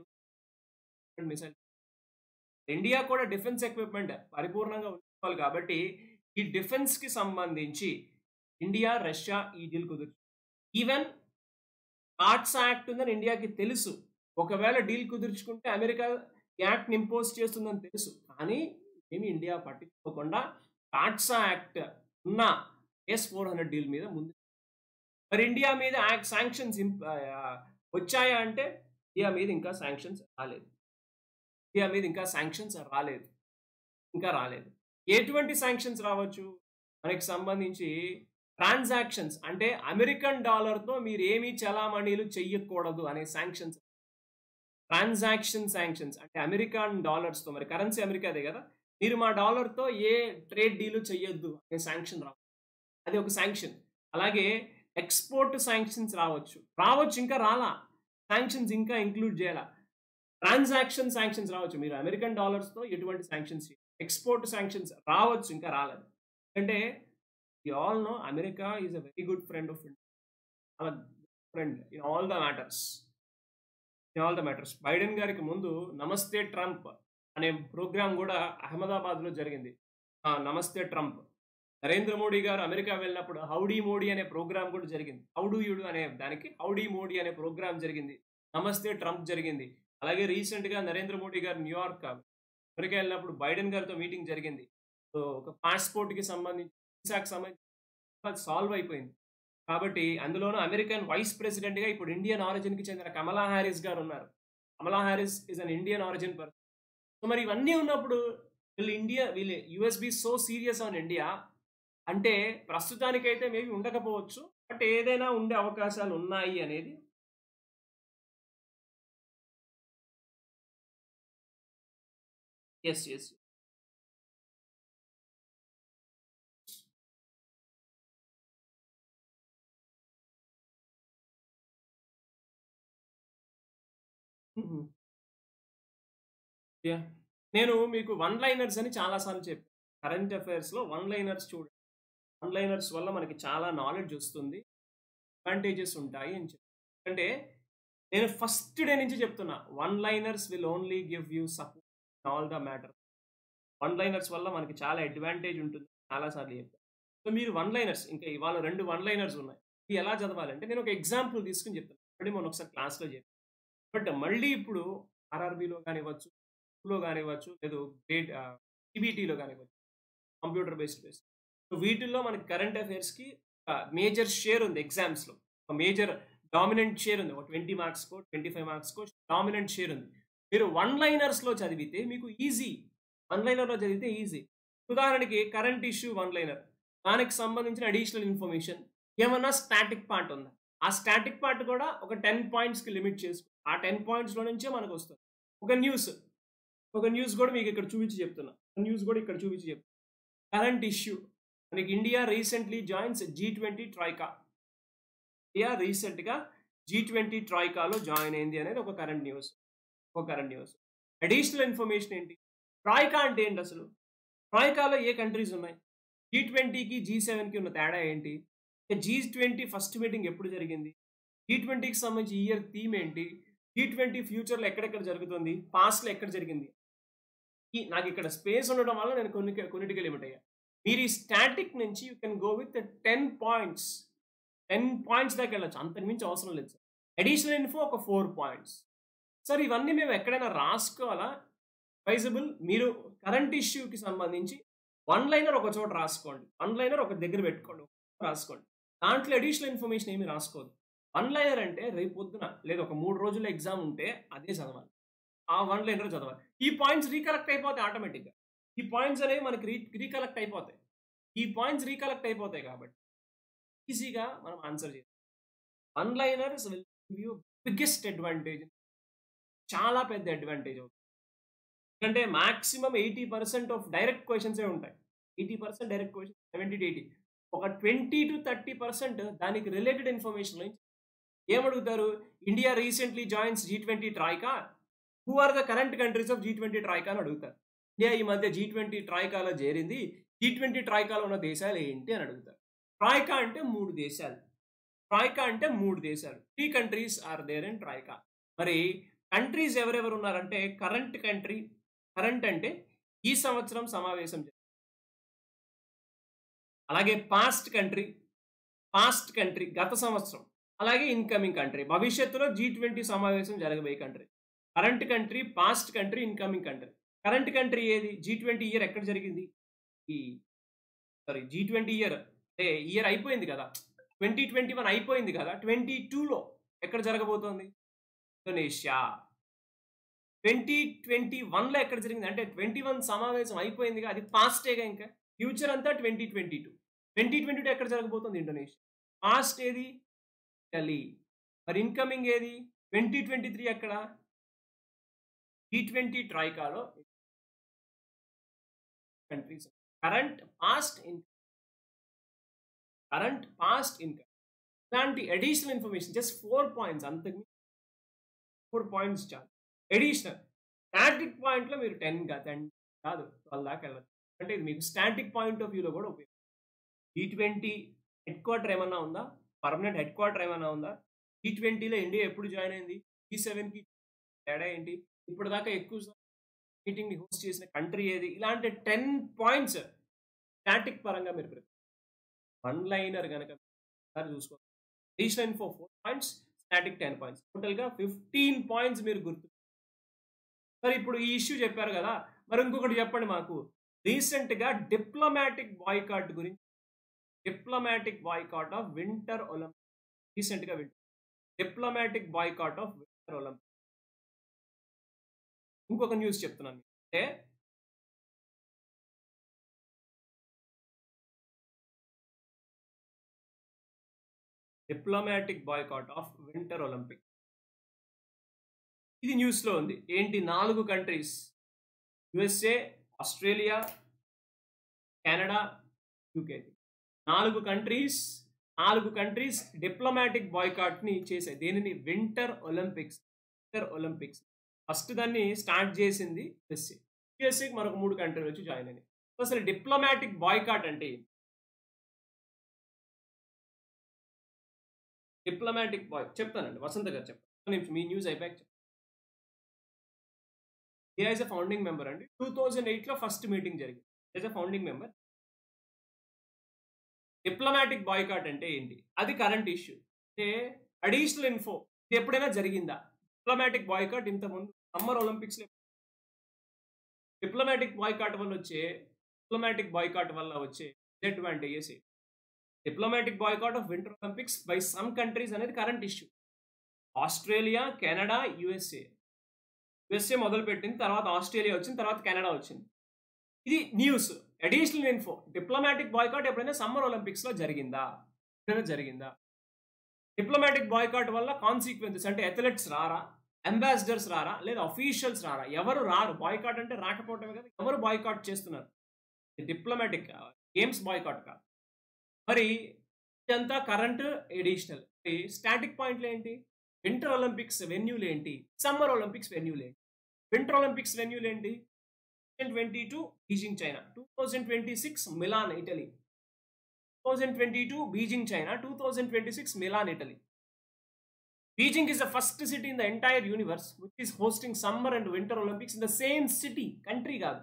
మిసైల్ ఇండియా కూడా డిఫెన్స్ ఎక్విప్మెంట్ పరిపూర్ణంగా ఉంచుకోవాలి కాబట్టి ఈ డిఫెన్స్కి సంబంధించి ఇండియా రష్యా ఈ డీల్ కుదుర్చు. ఈవెన్ కాట్సా యాక్ట్ ఉందని ఇండియాకి తెలుసు. ఒకవేళ డీల్ కుదుర్చుకుంటే అమెరికా యాక్ట్ని ఇంపోజ్ చేస్తుందని తెలుసు. కానీ ఏమి ఇండియా పట్టించుకోకుండా కాట్సా యాక్ట్ ఉన్న S-400 డీల్ మీద ముందు. మరి ఇండియా మీద శాంక్షన్స్ వచ్చాయా అంటే ఇండియా మీద ఇంకా శాంక్షన్స్ రాలేదు. ఎటువంటి శాంక్షన్స్ రావచ్చు? మనకి సంబంధించి ట్రాన్సాక్షన్స్ అంటే అమెరికన్ డాలర్తో మీరు ఏమీ చలామణీలు చెయ్యకూడదు అనే శాంక్షన్స్, శాంక్షన్స్ అంటే అమెరికన్ డాలర్స్తో, మరి కరెన్సీ అమెరికాదే కదా, మీరు మా డాలర్తో ఏ ట్రేడ్ డీలు చెయ్యొద్దు అనే శాంక్షన్ రావచ్చు. అది ఒక శాంక్షన్. అలాగే ఎక్స్పోర్ట్ శాంక్షన్స్ రావచ్చు, ఇంకా రాలా, శాంక్షన్స్ ఇంకా ఇంక్లూడ్ చేయాలా. ట్రాన్సాక్షన్ శాంక్షన్స్ రావచ్చు, మీరు అమెరికన్ డాలర్స్తో ఎటువంటి శాంక్షన్స్ చేయాలి. ఎక్స్పోర్ట్ శాంక్షన్స్ రావచ్చు, ఇంకా రాలేదు. అంటే we all know America is a very good friend of India, our friend in all the matters, Biden గారికి ముందు నమస్తే ట్రంప్ అనే ప్రోగ్రామ్ కూడా అహ్మదాబాద్లో జరిగింది. నమస్తే ట్రంప్. నరేంద్ర మోడీ గారు అమెరికా వెళ్ళినప్పుడు హౌడీ మోడీ అనే ప్రోగ్రామ్ కూడా జరిగింది. హౌడూ యుడు అనే దానికి హౌడీ మోడీ అనే ప్రోగ్రామ్ జరిగింది. నమస్తే ట్రంప్ జరిగింది. అలాగే రీసెంట్గా నరేంద్ర మోడీ గారు న్యూయార్క్ అమెరికా వెళ్ళినప్పుడు బైడెన్ గారితో మీటింగ్ జరిగింది. సో ఒక పాస్పోర్ట్కి సంబంధించి సాల్వ్ అయిపోయింది. కాబట్టి అందులోనూ అమెరికన్ వైస్ ప్రెసిడెంట్గా ఇప్పుడు ఇండియన్ ఆరిజిన్కి చెందిన కమలా హారిస్ గారు ఉన్నారు. Kamala Harris is an Indian origin person. So మరి ఇవన్నీ ఉన్నప్పుడు వీళ్ళు US be so serious on India అంటే ప్రస్తుతానికైతే మేబీ ఉండకపోవచ్చు, బట్ ఏదైనా ఉండే అవకాశాలు ఉన్నాయి అనేది ఎస్ ఎస్ యా నేను మీకు వన్ లైనర్స్ అని చాలాసార్లు చెప్పాను. కరెంట్ అఫైర్స్లో వన్ లైనర్స్ చూడండి, వన్ లైనర్స్ వల్ల మనకి చాలా నాలెడ్జ్ వస్తుంది, అడ్వాంటేజెస్ ఉంటాయి అని చెప్పి. అంటే నేను ఫస్ట్ డే నుంచి చెప్తున్నా, one liners will only give you support in all the matter. One liners వల్ల మనకి చాలా అడ్వాంటేజ్ ఉంటుంది, చాలాసార్లు చెప్పాను. సో మీరు వన్ లైనర్స్, ఇంకా ఇవాళ 2 వన్ లైనర్స్ ఉన్నాయి, ఇది ఎలా చదవాలంటే నేను ఒక ఎగ్జాంపుల్ తీసుకుని చెప్తాను. ఆల్రెడీ మనం ఒకసారి క్లాస్లో చెప్పాను, బట్ మళ్ళీ ఇప్పుడు ఆర్ఆర్బీలో కానివ్వచ్చు, లో కానివ్వచ్చు, లేదు గ్రేడ్ సిబిటీలో కానివ్వచ్చు, కంప్యూటర్ బేస్డ్ బేస్డ్. సో వీటిల్లో మనకి కరెంట్ అఫైర్స్కి మేజర్ షేర్ ఉంది, ఎగ్జామ్స్లో ఒక మేజర్ డామినెంట్ షేర్ ఉంది, ఒక 20 మార్క్స్కో 25 మార్క్స్కో డామినెంట్ షేర్ ఉంది. మీరు వన్ లైనర్స్లో చదివితే మీకు ఈజీ, వన్ లైనర్లో చదివితే ఈజీ. ఉదాహరణకి కరెంట్ ఇష్యూ వన్ లైనర్, దానికి సంబంధించిన అడిషనల్ ఇన్ఫర్మేషన్, ఏమన్నా స్టాటిక్ పార్ట్ ఉందా, ఆ స్టాటిక్ పార్ట్ కూడా ఒక 10 పాయింట్స్కి లిమిట్ చేసుకో, ఆ 10 పాయింట్స్లో నుంచే మనకు వస్తుంది. ఒక న్యూస్ కూడా మీకు ఇక్కడ చూపించి చెప్తున్నా, న్యూస్ కూడా ఇక్కడ చూపించి చెప్తున్నా. కరెంట్ ఇష్యూ మనకి India recently joins G20 troika, India రీసెంట్గా G20 ట్రైకాలో జాయిన్ అయింది అనేది ఒక కరెంట్ న్యూస్. అడిషనల్ ఇన్ఫర్మేషన్ ఏంటి, ట్రైకా అంటే ఏంటి అసలు, ట్రైకాలో ఏ కంట్రీస్ ఉన్నాయి, G20కి G7కి ఉన్న తేడా ఏంటి, G20 ఫస్ట్ మీటింగ్ ఎప్పుడు జరిగింది, G20కి సంబంధించి ఇయర్ థీమ్ ఏంటి, G20 ఫ్యూచర్లో ఎక్కడెక్కడ జరుగుతుంది, పాస్ట్లో ఎక్కడ జరిగింది. నాకు ఇక్కడ స్పేస్ ఉండడం వల్ల నేను కొన్నిటికి లిమిట్ అయ్యా. మీరు ఈ స్టాటిక్ నుంచి you can go with 10 points, 10 points దాకా వెళ్ళచ్చు, అంతకుమించి అవసరం లేదు. అడిషనల్ ఇన్ఫో ఒక 4 పాయింట్స్. సార్ ఇవన్నీ మేము ఎక్కడైనా రాసుకోవాలా, అడ్వైజబుల్ మీరు కరెంట్ ఇష్యూకి సంబంధించి వన్ లైనర్ ఒక చోట రాసుకోండి, వన్ లైనర్ ఒక దగ్గర పెట్టుకోండి, రాసుకోండి, దాంట్లో అడిషనల్ ఇన్ఫర్మేషన్ ఏమీ రాసుకోవద్దు. వన్ లైనర్ అంటే రేపు పొద్దున లేదు ఒక 3 రోజుల ఎగ్జామ్ ఉంటే అదే చదవాలి, ఆ వన్ లైనర్ చదవాలి. ఈ పాయింట్స్ రీకలెక్ట్ అయిపోతాయి ఆటోమేటిక్గా, ఈ పాయింట్స్ అనేవి మనకి రీకలెక్ట్ అయిపోతాయి, ఈ పాయింట్స్ రీకలెక్ట్ అయిపోతాయి కాబట్టి ఈజీగా మనం ఆన్సర్ చేయాలి. One liners will give you biggest advantage, చాలా పెద్ద అడ్వాంటేజ్ అవుతుంది. ఎందుకంటే మాక్సిమం 80% ఆఫ్ డైరెక్ట్ క్వశ్చన్సే ఉంటాయి, 80% డైరెక్ట్ క్వశ్చన్, 70 to 80, ఒక 20 to 30% దానికి రిలేటెడ్ ఇన్ఫర్మేషన్. ఏమడుగుతారు, India recently joins G20 troika, who are the current countries of G20 troika అని అడుగుతారు. ఇండియా ఈ మధ్య G20 ట్రైకాలో చేరింది, G20 ట్రైకాలో ఉన్న దేశాలు ఏంటి అని అడుగుతారు. ట్రైకా అంటే 3 దేశాలు, ట్రైకా అంటే 3 దేశాలు, 3 countries are there in troika. మరి కంట్రీస్ ఎవరెవరు ఉన్నారంటే, కరెంట్ కంట్రీ, కరెంట్ అంటే ఈ సంవత్సరం సమావేశం జరిగింది, అలాగే పాస్ట్ కంట్రీ, పాస్ట్ కంట్రీ గత సంవత్సరం, అలాగే ఇన్కమింగ్ కంట్రీ భవిష్యత్తులో G20 సమావేశం జరగబోయే country. Current country, past country, incoming country. Current country ఏది, G20 ఇయర్ ఎక్కడ జరిగింది, ఈ సారీ G20 ఇయర్ అంటే ఇయర్ అయిపోయింది కదా, 2021 అయిపోయింది కదా, 2022లో ఎక్కడ జరగబోతోంది, ఇండోనేషియా. 2021లో ఎక్కడ జరిగింది అంటే 2021 సమావేశం అయిపోయిందిగా, అది పాస్టేగా, ఇంకా ఫ్యూచర్ అంతా 2022. 2022 ఎక్కడ జరగబోతుంది, ఇండోనేషియా. పాస్ట్ ఏది, ఇటలీ. మరి ఇన్కమింగ్ ఏది, 2023 ఎక్కడ, G20 ట్రైకాలో కంట్రీస్. కరెంట్ పాస్ట్ ఇన్కమ్ ఇలాంటి అడిషనల్ ఇన్ఫర్మేషన్ జస్ట్ 4 పాయింట్స్, అంతకు 4 పాయింట్స్ చాలు. అడిషనల్ స్టాటిక్ పాయింట్లో మీరు 10 కాదు 12 దాకా వెళ్ళదు, అంటే ఇది మీకు స్టాటిక్ పాయింట్ ఆఫ్ వ్యూలో కూడా ఉపయోగం. G20 హెడ్ క్వార్టర్ ఏమన్నా ఉందా, పర్మనెంట్ హెడ్ క్వార్టర్ ఏమైనా ఉందా, G20లో ఇండియా ఎప్పుడు జాయిన్ అయింది, G7కి తేడా ఏంటి, ఇప్పుడు దాకా ఎక్కువ మీటింగ్ని హోస్ట్ చేసిన కంట్రీ ఏది, ఇలాంటి 10 పాయింట్స్ స్టాటిక్ పరంగా మీరు వన్ లైనర్ కనుక చూసుకోవాలి. Additional info 4 points, static 10 points, టోటల్గా 15 పాయింట్స్ మీరు గుర్తు. మరి ఇప్పుడు ఈ ఇష్యూ చెప్పారు కదా, మరి ఇంకొకటి చెప్పండి మాకు, రీసెంట్గా డిప్లొమాటిక్ బాయ్కాట్ గురించి, diplomatic boycott of winter Olympics, రీసెంట్గా diplomatic boycott of winter Olympics. ఇంకొక న్యూస్ చెప్తున్నాను, है diplomatic boycott of winter Olympic इधर न्यूज़ लो उन्हें एंटी नालुगु countries USA Australia Canada UK నాలుగు కంట్రీస్ డిప్లొమాటిక్ బాయ్కాట్ ని చేసాయి దీనిని వింటర్ ఒలింపిక్స్ ఫస్ట్ దాన్ని స్టార్ట్ చేసింది యూఎస్ఏ కి మరొక మూడు కంట్రీలు వచ్చి జాయిన్ అయ్యాయి అసలు డిప్లొమాటిక్ బాయ్కాట్ అంటే డిప్లొమాటిక్ బాయ్ చెప్తానండి వసంత గారు చెప్పండి మీ న్యూస్ ఐపాక్ India is a founding member and 2008 lo first meeting jarigindi as a founding member diplomatic boycott ante enti adi current issue ante additional info ide eppudaina jariginda diplomatic boycott inta mundu summer olympics lo diplomatic boycott valla vache disadvantages diplomatic boycott of winter olympics by some countries anedi current issue australia canada USA మొదలుపెట్టిన తర్వాత Australia వచ్చింది తర్వాత Canada వచ్చింది ఇది news additional info diplomatic boycott ఎప్పుడైనా summer Olympics లో జరిగిందా diplomatic boycott వల్ల కాన్సిక్వెన్సెస్ అంటే అథ్లెట్స్ రారా అంబాసిడర్స్ రారా లేదా ఆఫీషియల్స్ రారా ఎవరు రారు బాయ్కాట్ అంటే రాకపోవటమే కదా ఎవరు బాయ్కాట్ చేస్తున్నారు డిప్లొమాటిక్ గేమ్స్ బాయ్కాట్ కాదు మరి ఇదంతా కరెంట్ అడిషనల్ స్టాటిక్ పాయింట్లు ఏంటి వింటర్ ఒలింపిక్స్ వెన్యూలు ఏంటి సమ్మర్ ఒలింపిక్స్ వెన్యూలు ఏంటి వింటర్ ఒలింపిక్స్ వెన్యూలు ఏంటి 2022 Beijing China 2026 Milan Italy 2022 Beijing China 2026 Milan Italy Beijing is the first city in the entire universe which is hosting summer and winter olympics in the same city country కాదు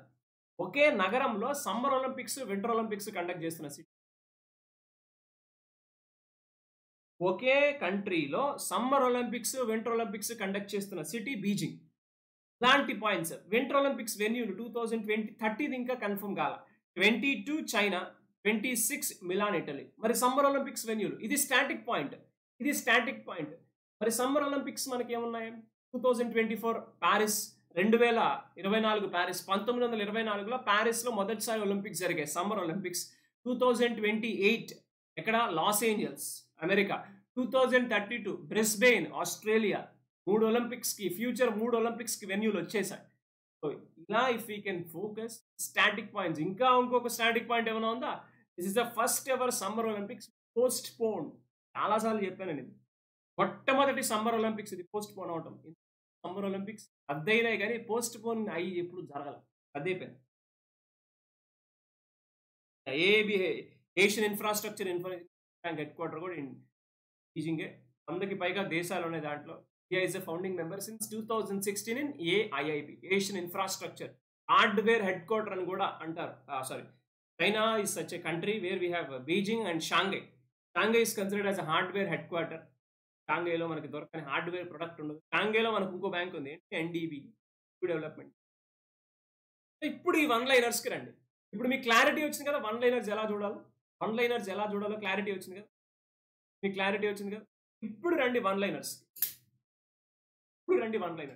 ఒకే నగరంలో summer Olympics winter Olympics conduct చేస్తున్న city ఒకే కంట్రీలో summer Olympics winter Olympics conduct చేస్తున్న city Beijing లాంటి points winter Olympics వెన్యూలు 2020-30 ఇంకా కన్ఫర్మ్ కాల 22 చైనా 26 మిలాన్ ఇటలీ మరి సమ్మర్ ఒలింపిక్స్ వెన్యూలు ఇది స్టాటిక్ పాయింట్ మరి సమ్మర్ ఒలింపిక్స్ మనకి ఏమున్నాయి 2024 ప్యారిస్ 2024 ప్యారిస్ 1924లో ప్యారిస్లో మొదటిసారి ఒలింపిక్స్ జరిగాయి సమ్మర్ ఒలింపిక్స్ 2028 ఎక్కడ Los Angeles America 2032 Brisbane Australia మూడు ఒలింపిక్స్ కి వెన్యూలు వచ్చేసాయి సో ఇలా if you can focus static points ఇంకా ఇంకొక స్టాటిక్ పాయింట్ ఏమైనా ఉందా this is the first ever summer Olympics postpone చాలాసార్లు చెప్పాను నేను మొట్టమొదటి సమ్మర్ ఒలింపిక్స్ ఇది పోస్ట్ పోన్ అవటం సమ్మర్ ఒలింపిక్స్ అద్దయినాయి కానీ పోస్ట్ పోన్ అయ్యి ఎప్పుడు జరగదు అద్దయిపోయింది AB Asian infrastructure headquarter Beijing वंद की पैगा देश India is a founding member since 2016 in AIIB Asian infrastructure hardware head quarter अंटार sorry China is such a country where we have Beijing and Shanghai is considered as a hardware head quarter Shanghai लो मनकी दोरकने hardware product उंडदु Shanghai लो मनकी इंको bank उंदी NDB development इप्पुडु ई वन लाइनर्स की रंडी इप्पुडु मी क्लारिटी वच्चिंदी कदा वन लाइनर्स ఎలా చూడాలో క్లారిటీ వచ్చింది కదా మీకు క్లారిటీ వచ్చింది కదా ఇప్పుడు రండి one liners 1000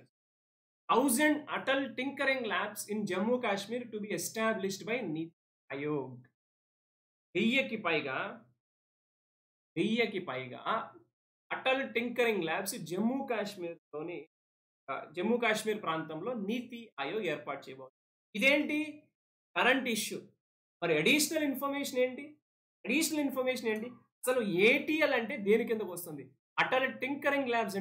Atal tinkering labs in Jammu Kashmir to be established by NITI Aayog 1000కి పైగా అటల్ టింకరింగ్ ల్యాబ్స్ జమ్మూ కాశ్మీర్ ప్రాంతంలో నీతి ఆయోగ్ ఏర్పాటు చేయబోతుంది ఇదేంటి కరెంట్ ఇష్యూ మరి అడిషనల్ ఇన్ఫర్మేషన్ ఏంటి అసలు ఏటీఎల్ అంటే దేని కిందకు వస్తుంది అటల్ టింకరింగ్ ల్యాబ్స్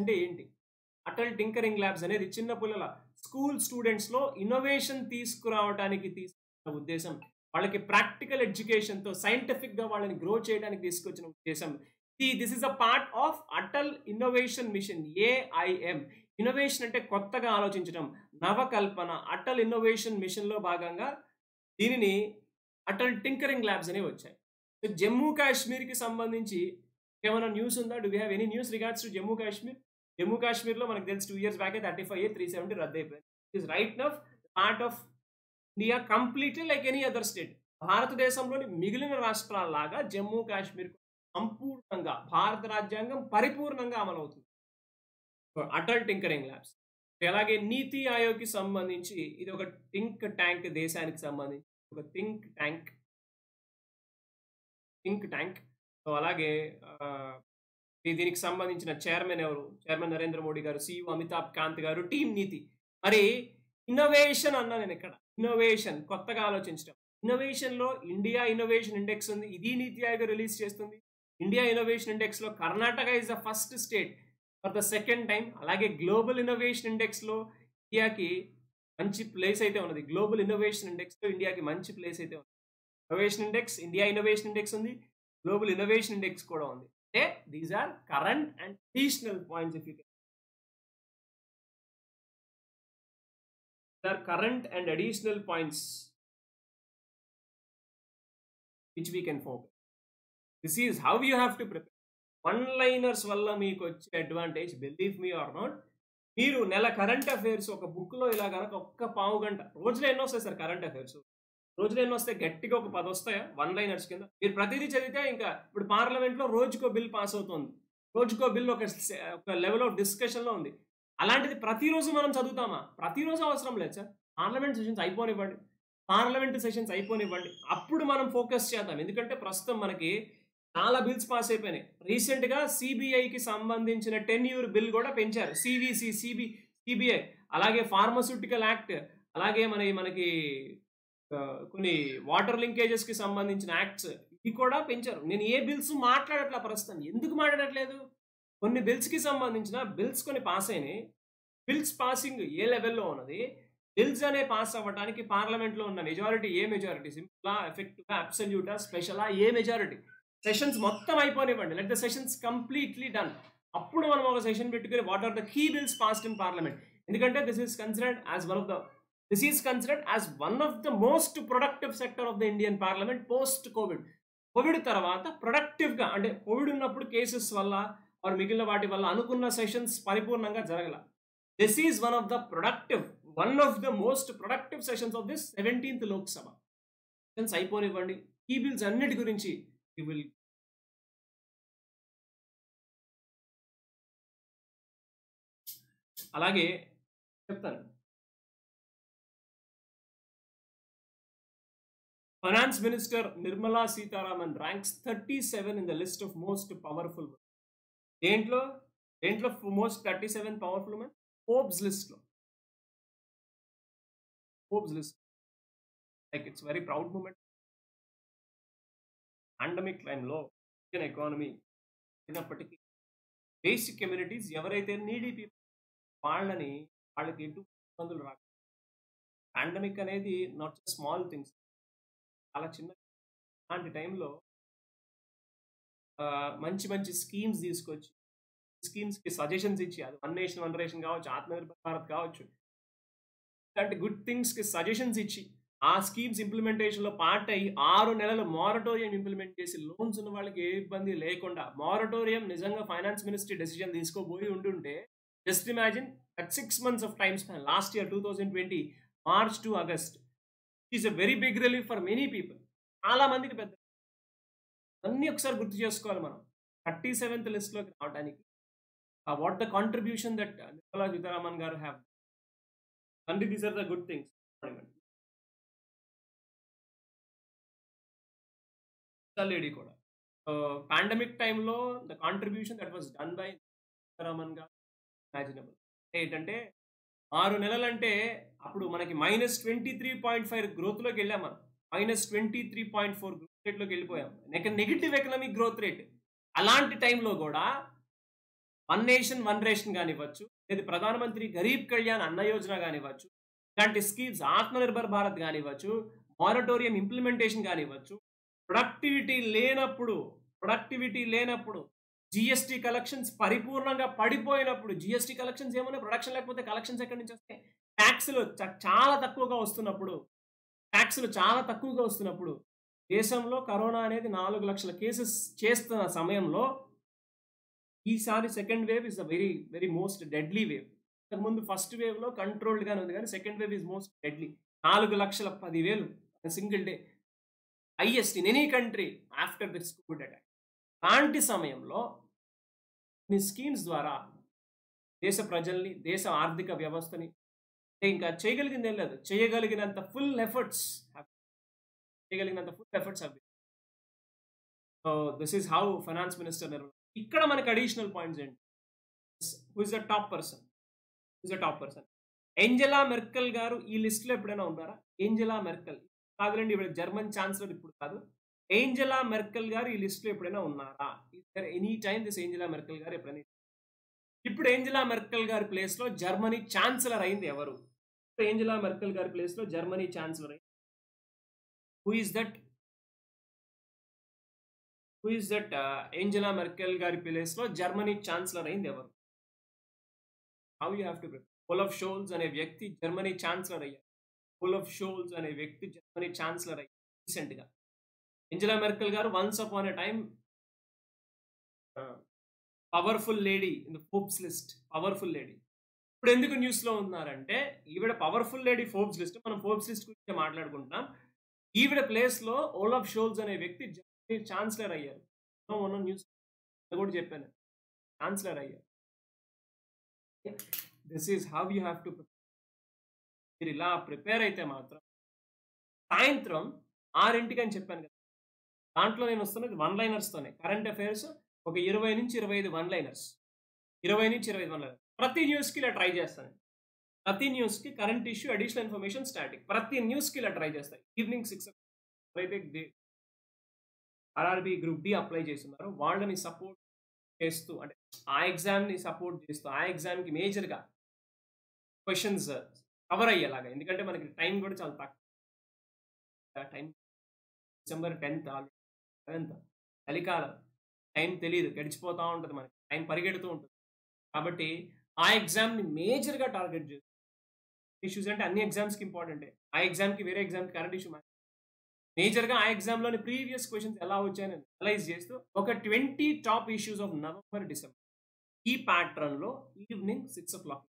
అనేది చిన్న పిల్లల స్కూల్ స్టూడెంట్స్లో ఇన్నోవేషన్ తీసుకురావడానికి తీసుకున్న ఉద్దేశం వాళ్ళకి ప్రాక్టికల్ ఎడ్యుకేషన్తో సైంటిఫిక్గా వాళ్ళని గ్రో చేయడానికి తీసుకొచ్చిన ఉద్దేశం this is a part of Atal innovation mission AIM innovation అంటే కొత్తగా ఆలోచించడం నవకల్పన అటల్ ఇన్నోవేషన్ మిషన్లో భాగంగా దీనిని అటల్ టింకరింగ్ ల్యాబ్స్ అనేవి వచ్చాయి సో జమ్మూ కాశ్మీర్కి సంబంధించి ఏమైనా న్యూస్ ఉందా do we have any news regards to Jammu కాశ్మీర్లో మనకు తెలుసు 2 years బ్యాక్ 35A 370 రద్దు అయిపోయింది it is right now part of India completely like any other state భారతదేశంలోని మిగిలిన రాష్ట్రాల్లాగా జమ్మూ కాశ్మీర్ సంపూర్ణంగా భారత రాజ్యాంగం పరిపూర్ణంగా అమలవుతుంది అటల్ టింకరింగ్ ల్యాబ్స్ అలాగే నీతి ఆయోగ్కి సంబంధించి ఇది ఒక థింక్ ట్యాంక్, దేశానికి సంబంధించి ఒక థింక్ ట్యాంక్. అలాగే దీనికి సంబంధించిన చైర్మన్ ఎవరు, చైర్మన్ నరేంద్ర మోడీ గారు, CEO అమితాబ్ కాంత్ గారు, టీం నీతి. మరి ఇన్నోవేషన్ అన్నా నేను ఇక్కడ, ఇన్నోవేషన్ కొత్తగా ఆలోచించడం, ఇన్నోవేషన్లో ఇండియా ఇన్నోవేషన్ ఇండెక్స్ ఉంది, ఇది నీతి ఆయోగ్ రిలీజ్ చేస్తుంది. ఇండియా ఇన్నోవేషన్ ఇండెక్స్లో Karnataka is the first state for the second time. అలాగే గ్లోబల్ ఇన్నోవేషన్ ఇండెక్స్లో ఇండియాకి మంచి ప్లేస్ అయితే ఉన్నది, గ్లోబల్ ఇన్నోవేషన్ ఇండెక్స్లో ఇండియాకి మంచి ప్లేస్ అయితే ఉంది. Innovation index, India innovation index ఉంది, గ్లోబల్ ఇన్నోవేషన్ ఇండెక్స్ కూడా ఉంది. అంటే these are current and additional points. If you can which we can focus. This is how you have to prepare. One liners valla meeku vache advantage, believe me or not. Meeru nela current affairs oka book lo ila ganaka okka paavu ganta rojulu enno vastayi sir, current affairs rojulu enno vastayi gattiga oka 10 vastaya one liners kinda meeru pratidi chadite inka ippudu parliament lo rojuko bill pass avutundi, rojuko bill oka level of discussion lo undi. అలాంటిది ప్రతిరోజు మనం చదువుతామా? ప్రతిరోజు అవసరం లేదు sir, parliament sessions అయిపోనివ్వండి, అప్పుడు మనం focus చేద్దాం. ఎందుకంటే ప్రస్తుతం మనకి చాలా బిల్స్ పాస్ అయిపోయినాయి. రీసెంట్గా సిబిఐకి సంబంధించిన 10-year బిల్ కూడా పెంచారు, సిబిఐ. అలాగే ఫార్మస్యూటికల్ యాక్ట్, అలాగే మనకి కొన్ని వాటర్ లింకేజెస్కి సంబంధించిన యాక్ట్స్, ఇవి కూడా పెంచారు. నేను ఏ బిల్స్ మాట్లాడట్లేదు ప్రస్తుతం. ఎందుకు మాట్లాడట్లేదు? కొన్ని బిల్స్కి సంబంధించిన బిల్స్ కొన్ని పాస్ అయినాయి. బిల్స్ పాసింగ్ ఏ లెవెల్లో ఉన్నది, బిల్స్ అనే పాస్ అవ్వడానికి పార్లమెంట్లో ఉన్న మెజారిటీ ఏ మెజారిటీ, సింపులా, ఎఫెక్టివ్గా, అబ్సల్యూటా, స్పెషలా, ఏ మెజారిటీ. సెషన్స్ మొత్తం అయిపోనివ్వండి, let the sessions completely done. అప్పుడు మనం ఒక సెషన్ పెట్టుకుని what are the key bills passed in parliament. ఎందుకంటే this is considered as one of the most productive sector of the Indian parliament post covid. Covid తర్వాత ప్రొడక్టివ్గా, అంటే Covid ఉన్నప్పుడు cases వల్ల వారు మిగిలిన వాటి వల్ల అనుకున్న సెషన్స్ పరిపూర్ణంగా జరగల. This is one of the most productive sessions of this 17th Lok Sabha. Since అయిపోనివ్వండి, ఈ బిల్స్ అన్నిటి గురించి we will అలాగే చెప్తాను. Finance Minister Nirmala Sitharaman ranks 37 in the list of most powerful women. దేంట్లో most 37 powerful women? Forbes list. Like, it's a very proud moment. Pandemic time low, Indian economy, in a particular basic communities, ఎవరైతే needy people వాళ్ళకి ఎటు ఇబ్బందులు రాక. Pandemic అనేది not small things, చాలా చిన్న. అలాంటి టైంలో మంచి మంచి స్కీమ్స్ తీసుకొచ్చి, స్కీమ్స్కి సజెషన్స్ ఇచ్చి, అది వన్ నేషన్ కావచ్చు, ఆత్మనిర్భర్ భారత్ కావచ్చు, ఇలాంటి గుడ్ థింగ్స్కి సజెషన్స్ ఇచ్చి, ఆ స్కీమ్స్ ఇంప్లిమెంటేషన్లో పార్ట్ అయ్యి 6 నెలలు మోరటోరియం ఇంప్లిమెంట్ చేసి లోన్స్ ఉన్న వాళ్ళకి ఏ ఇబ్బంది లేకుండా. మోరటోరియం నిజంగా ఫైనాన్స్ మినిస్ట్రీ డెసిషన్ తీసుకోబోయి ఉంటుంటే just imagine at 6 months of time span. Last year 2020 March to August is a very big relief for many people. చాలామందికి పెద్ద అన్నీ ఒకసారి గుర్తు చేసుకోవాలి మనం 37th లిస్ట్లోకి రావడానికి. What the contribution that Nirmala Sitharaman garu have, and these are the good things. The lady koda pandemic time lo the contribution that was done by Sitharaman garu imaginable. Entante 6 నెలలు ante appudu manaki -23.5 growth loki vellam, మనం -23.4 growth rate loki vellipoyam, negative economic growth rate. అలాంటి టైంలో కూడా one nation one ration కానివ్వచ్చు, లేదా ప్రధానమంత్రి గరీబ్ కళ్యాణ్ అన్న యోజన కానివ్వచ్చు, ఇలాంటి schemes, Atmanirbhar Bharat కానివ్వచ్చు, మారటోరియం ఇంప్లిమెంటేషన్ కానివ్వచ్చు, ప్రొడక్టివిటీ లేనప్పుడు GST కలెక్షన్స్ పరిపూర్ణంగా పడిపోయినప్పుడు, GST కలెక్షన్స్ ఏమన్నా ప్రొడక్షన్ లేకపోతే కలెక్షన్స్ ఎక్కడి నుంచి వస్తాయి? ట్యాక్స్లు చాలా తక్కువగా వస్తున్నప్పుడు దేశంలో కరోనా అనేది 4 లక్షల కేసెస్ చేస్తున్న సమయంలో ఈసారి second wave is the very most deadly wave. ఇంతకుముందు ఫస్ట్ వేవ్లో కంట్రోల్డ్గానే ఉంది, కానీ second wave is most deadly. 4,10,000 single day highest in any country after this covid attack. అలాంటి సమయంలో మీ స్కీమ్స్ ద్వారా దేశ ప్రజల్ని, దేశ ఆర్థిక వ్యవస్థని ఇంకా చేయగలిగిందేం లేదు. చేయగలిగినంత full efforts. So this is how finance minister Nirmala. ఇక్కడ మనకి అడిషనల్ పాయింట్స్ ఏంటి, who is the top person? Angela Merkel గారు ఈ లిస్ట్ లో ఎప్పుడైనా ఉన్నారా? ఏంజెలా మెర్కెల్ కాదులేండి, ఇప్పుడు జర్మన్ ఛాన్సలర్ ఇప్పుడు కాదు, ఏంజెలా మెర్కెల్ గారు ఈ లిస్ట్ లో ఎప్పుడైనా ఉన్నారా? Any time this Angela Merkel గారు ఎప్పుడైనా. ఇప్పుడు ఏంజెలా మెర్కెల్ గారి ప్లేస్ లో జర్మనీ ఛాన్సలర్ అయింది ఎవరు? ఏంజెలా మెర్కెల్ గారి ప్లేస్ లో జర్మనీ ఛాన్సలర్ అయింది who is that? Angela Merkel గారి ప్లేస్ లో జర్మనీ ఛాన్సలర్ అయింది ఎవరు? How you have to prepare. Olaf Scholz అనే వ్యక్తి జర్మనీ ఛాన్సలర్ అయ్యారు. రీసెంట్ గా ఏంజెలా మెర్కెల్ గారు once upon a time powerful lady in the Forbes list, powerful lady. ఇప్పుడు ఎందుకు న్యూస్ లో ఉన్నారంటే, ఈవిడ పవర్ఫుల్ లేడీ ఫోర్బ్స్ లిస్ట్, మనం ఫోర్బ్స్ లిస్ట్ గురించి మాట్లాడుకుంటాం, ఈవిడ ప్లేస్ లో ఓలఫ్ షోల్జ్ అనే వ్యక్తి జర్మనీ ఛాన్సలర్ అయ్యారు. మొన్న న్యూస్ కూడా చెప్పాను, ఛాన్సలర్ అయ్యారు. This is how you have to prepare. మీరు ఇలా ప్రిపేర్ అయితే మాత్రం సాయంత్రం 6 గంటలకి అని చెప్పాను కదా, దాంట్లో నేను వస్తున్నది 1-లైనర్స్తోనే. కరెంట్ అఫైర్స్ ఒక 20 నుంచి 25 1-లైనర్స్, 20 నుంచి 25 1-లైనర్స్ ప్రతి న్యూస్కి ఇలా ట్రై చేస్తాను. ప్రతి న్యూస్కి current issue, additional information, static, ప్రతి న్యూస్కి ఇలా ట్రై చేస్తాను. ఈవినింగ్ 6 o'clock అయితే ఆర్ఆర్బి గ్రూప్ డి అప్లై చేస్తున్నారు, వాళ్ళని సపోర్ట్ చేస్తూ, అంటే ఆ ఎగ్జామ్ని సపోర్ట్ చేస్తూ, ఆ ఎగ్జామ్కి మేజర్గా క్వశ్చన్స్ కవర్ అయ్యేలాగా, ఎందుకంటే మనకి టైం కూడా చాలా తక్కువ టైం. December 10th, 11th, చలికాలం, టైం తెలియదు, గడిచిపోతూ ఉంటుంది, మనకి టైం పరిగెడుతూ ఉంటుంది. కాబట్టి ఆ ఎగ్జామ్ని మేజర్గా టార్గెట్ చేస్తుంది. ఇష్యూస్ అంటే అన్ని ఎగ్జామ్స్కి ఇంపార్టెంటే, ఆ ఎగ్జామ్కి వేరే ఎగ్జామ్కి కరెంట్ ఇష్యూ మేజర్గా, ఆ ఎగ్జామ్లోని ప్రీవియస్ క్వశ్చన్స్ ఎలా వచ్చాయని అనలైజ్ చేస్తూ ఒక 20 top issues of November, December ఈ ప్యాటర్న్లో ఈవినింగ్ 6 o'clock.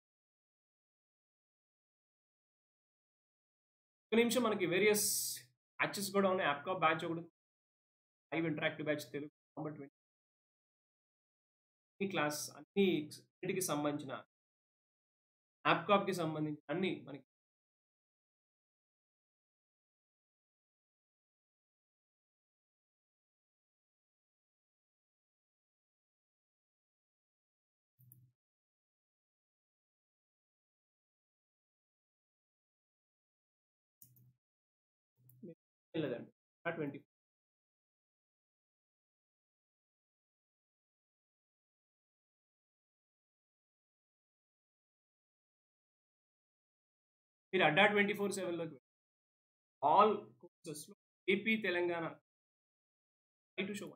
ఒక నిమిషం, మనకి వేరియస్ బ్యాచెస్ కూడా ఉన్నాయి, యాప్కా బ్యాచ్ ఒకటి, live interactive batch, Telugu, November 20. ఈ క్లాస్ అన్నిటికి సంబంధించిన, యాప్కాప్కి సంబంధించిన అన్ని మనకి లేదండి. 20 మీరు Adda247లోకి ఆల్ కోర్సెస్లో AP Telangana to show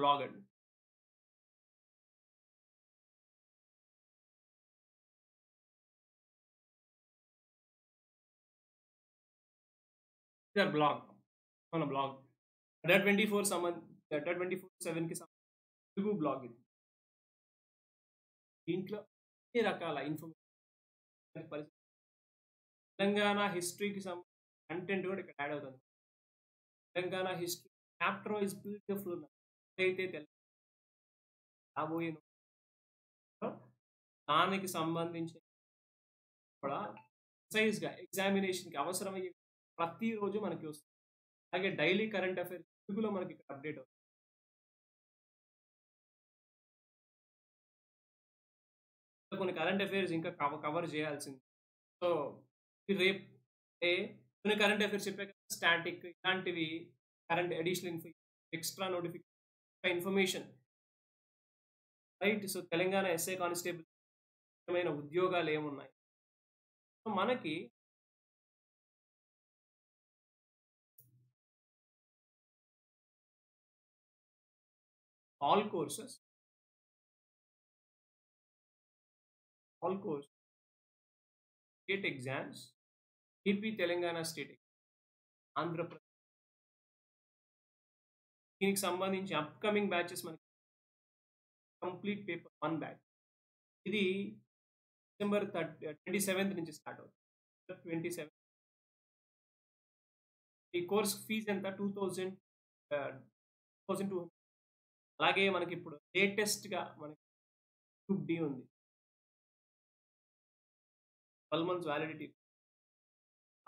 blog it. Their blog on a blog Adda247 के साथ Google blog it. इनका ये रकाला इन्फॉर्मेशन तेलंगाना हिस्ट्री के साथ कंटेंट కూడా ఇక్కడ యాడ్ అవుతుంది. Telangana history chapter is beautiful. అయితే రాబోయే దానికి సంబంధించిన కూడా సైజ్గా ఎగ్జామినేషన్కి అవసరమయ్యే ప్రతిరోజు మనకి వస్తుంది. అలాగే డైలీ కరెంట్ అఫైర్స్ తెలుగులో మనకి ఇక్కడ అప్డేట్ అవుతుంది. కొన్ని కరెంట్ అఫైర్స్ ఇంకా కవర్ చేయాల్సింది. సో రేపు కొన్ని కరెంట్ అఫైర్స్ చెప్పాక స్టాటిక్ ఇలాంటివి, current additional information, extra notification, information, right. So Telangana SI constable ఉద్యోగాలు ఏమున్నాయి, సో మనకి all courses, state exams, TP Telangana State, Andhra Pradesh. దీనికి సంబంధించి అప్కమింగ్ బ్యాచెస్ మనకి కంప్లీట్ పేపర్ 1 బ్యాచ్ ఇది డిసెంబర్ 27 నుంచి స్టార్ట్ అవుతుంది. 27 ఈ కోర్స్ ఫీజు ఎంత 2200. అలాగే మనకి ఇప్పుడు లేటెస్ట్ గా మనకి గ్రూప్ డి ఉంది, 12 మంత్స్ వ్యాలిడిటీ.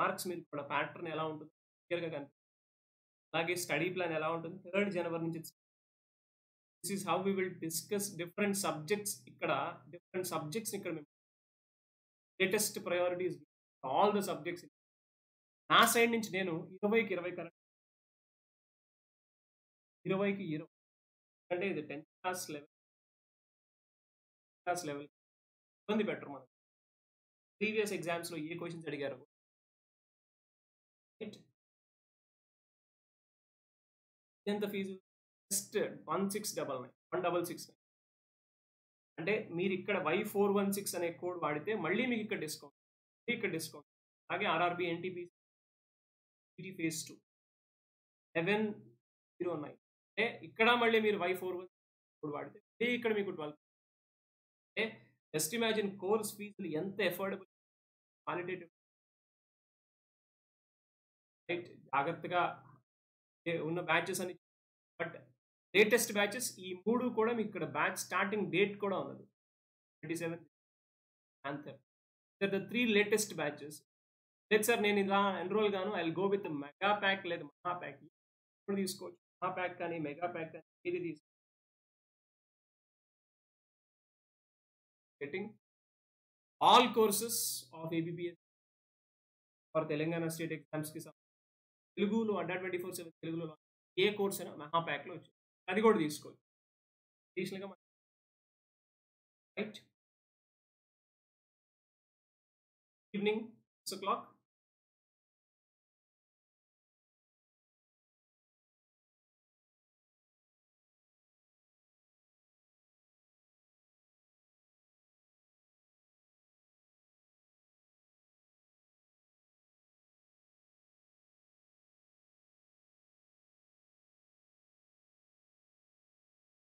మార్క్స్ మీద కూడా ప్యాటర్న్ ఎలా ఉంటుంది క్లియర్గా కనిపిస్తుంది. అలాగే స్టడీ ప్లాన్ ఎలా ఉంటుంది 3 జనవరి నుంచి. This is how we will discuss different subjects. ఇక్కడ డిఫరెంట్ సబ్జెక్ట్స్ ఇక్కడ మేము latest priorities all the subjects. నా సైడ్ నుంచి నేను 20కి 20 కరెంట్, 20కి 20 అంటే ఇది 10th క్లాస్ లెవెల్ ఇబ్బంది పెట్టరు. మనం ప్రీవియస్ ఎగ్జామ్స్లో ఏ క్వశ్చన్స్ అడిగారు ఎంత ఫీజు జస్ట్ 1699. అంటే మీరు ఇక్కడ Y416 అనే కోడ్ వాడితే మళ్ళీ మీకు ఇక్కడ డిస్కౌంట్, అలాగే RRB NTP Phase 2 1109. అంటే ఇక్కడ మళ్ళీ మీరు Y416 కోడ్ వాడితే మళ్ళీ ఇక్కడ మీకు 12. అంటే జస్ట్ ఇమాజిన్ కోర్స్ ఫీజులు ఎంత ఎఫోర్డబుల్, క్వాలిటేటివ్ రైట్ జాగ్రత్తగా ఉన్న బ్యాచెస్ అని. బట్ లేటెస్ట్ బ్యాచెస్ ఈ 3 కూడా మీకు ఇక్కడ బ్యాచ్ స్టార్టింగ్ డేట్ కూడా ఉన్నది 27th. The 3 latest batches. లేదు సార్ నేను ఇలా ఎన్రోల్ గాను, I will go with mega pack లేదా మహా ప్యాక్. ఇప్పుడు తీసుకోవచ్చు మహా ప్యాక్ కానీ మెగా ప్యాక్ కానీ ఇది తీసుకో. Getting all courses of ABBS for Telangana state exams కి తెలుగులో Adda247 తెలుగులో ఏ కోర్స్ అయినా మహా ప్యాక్లో వచ్చి అది కూడా తీసుకోవచ్చు. అడిషనల్గా రైట్ ఈవినింగ్ 6 o'clock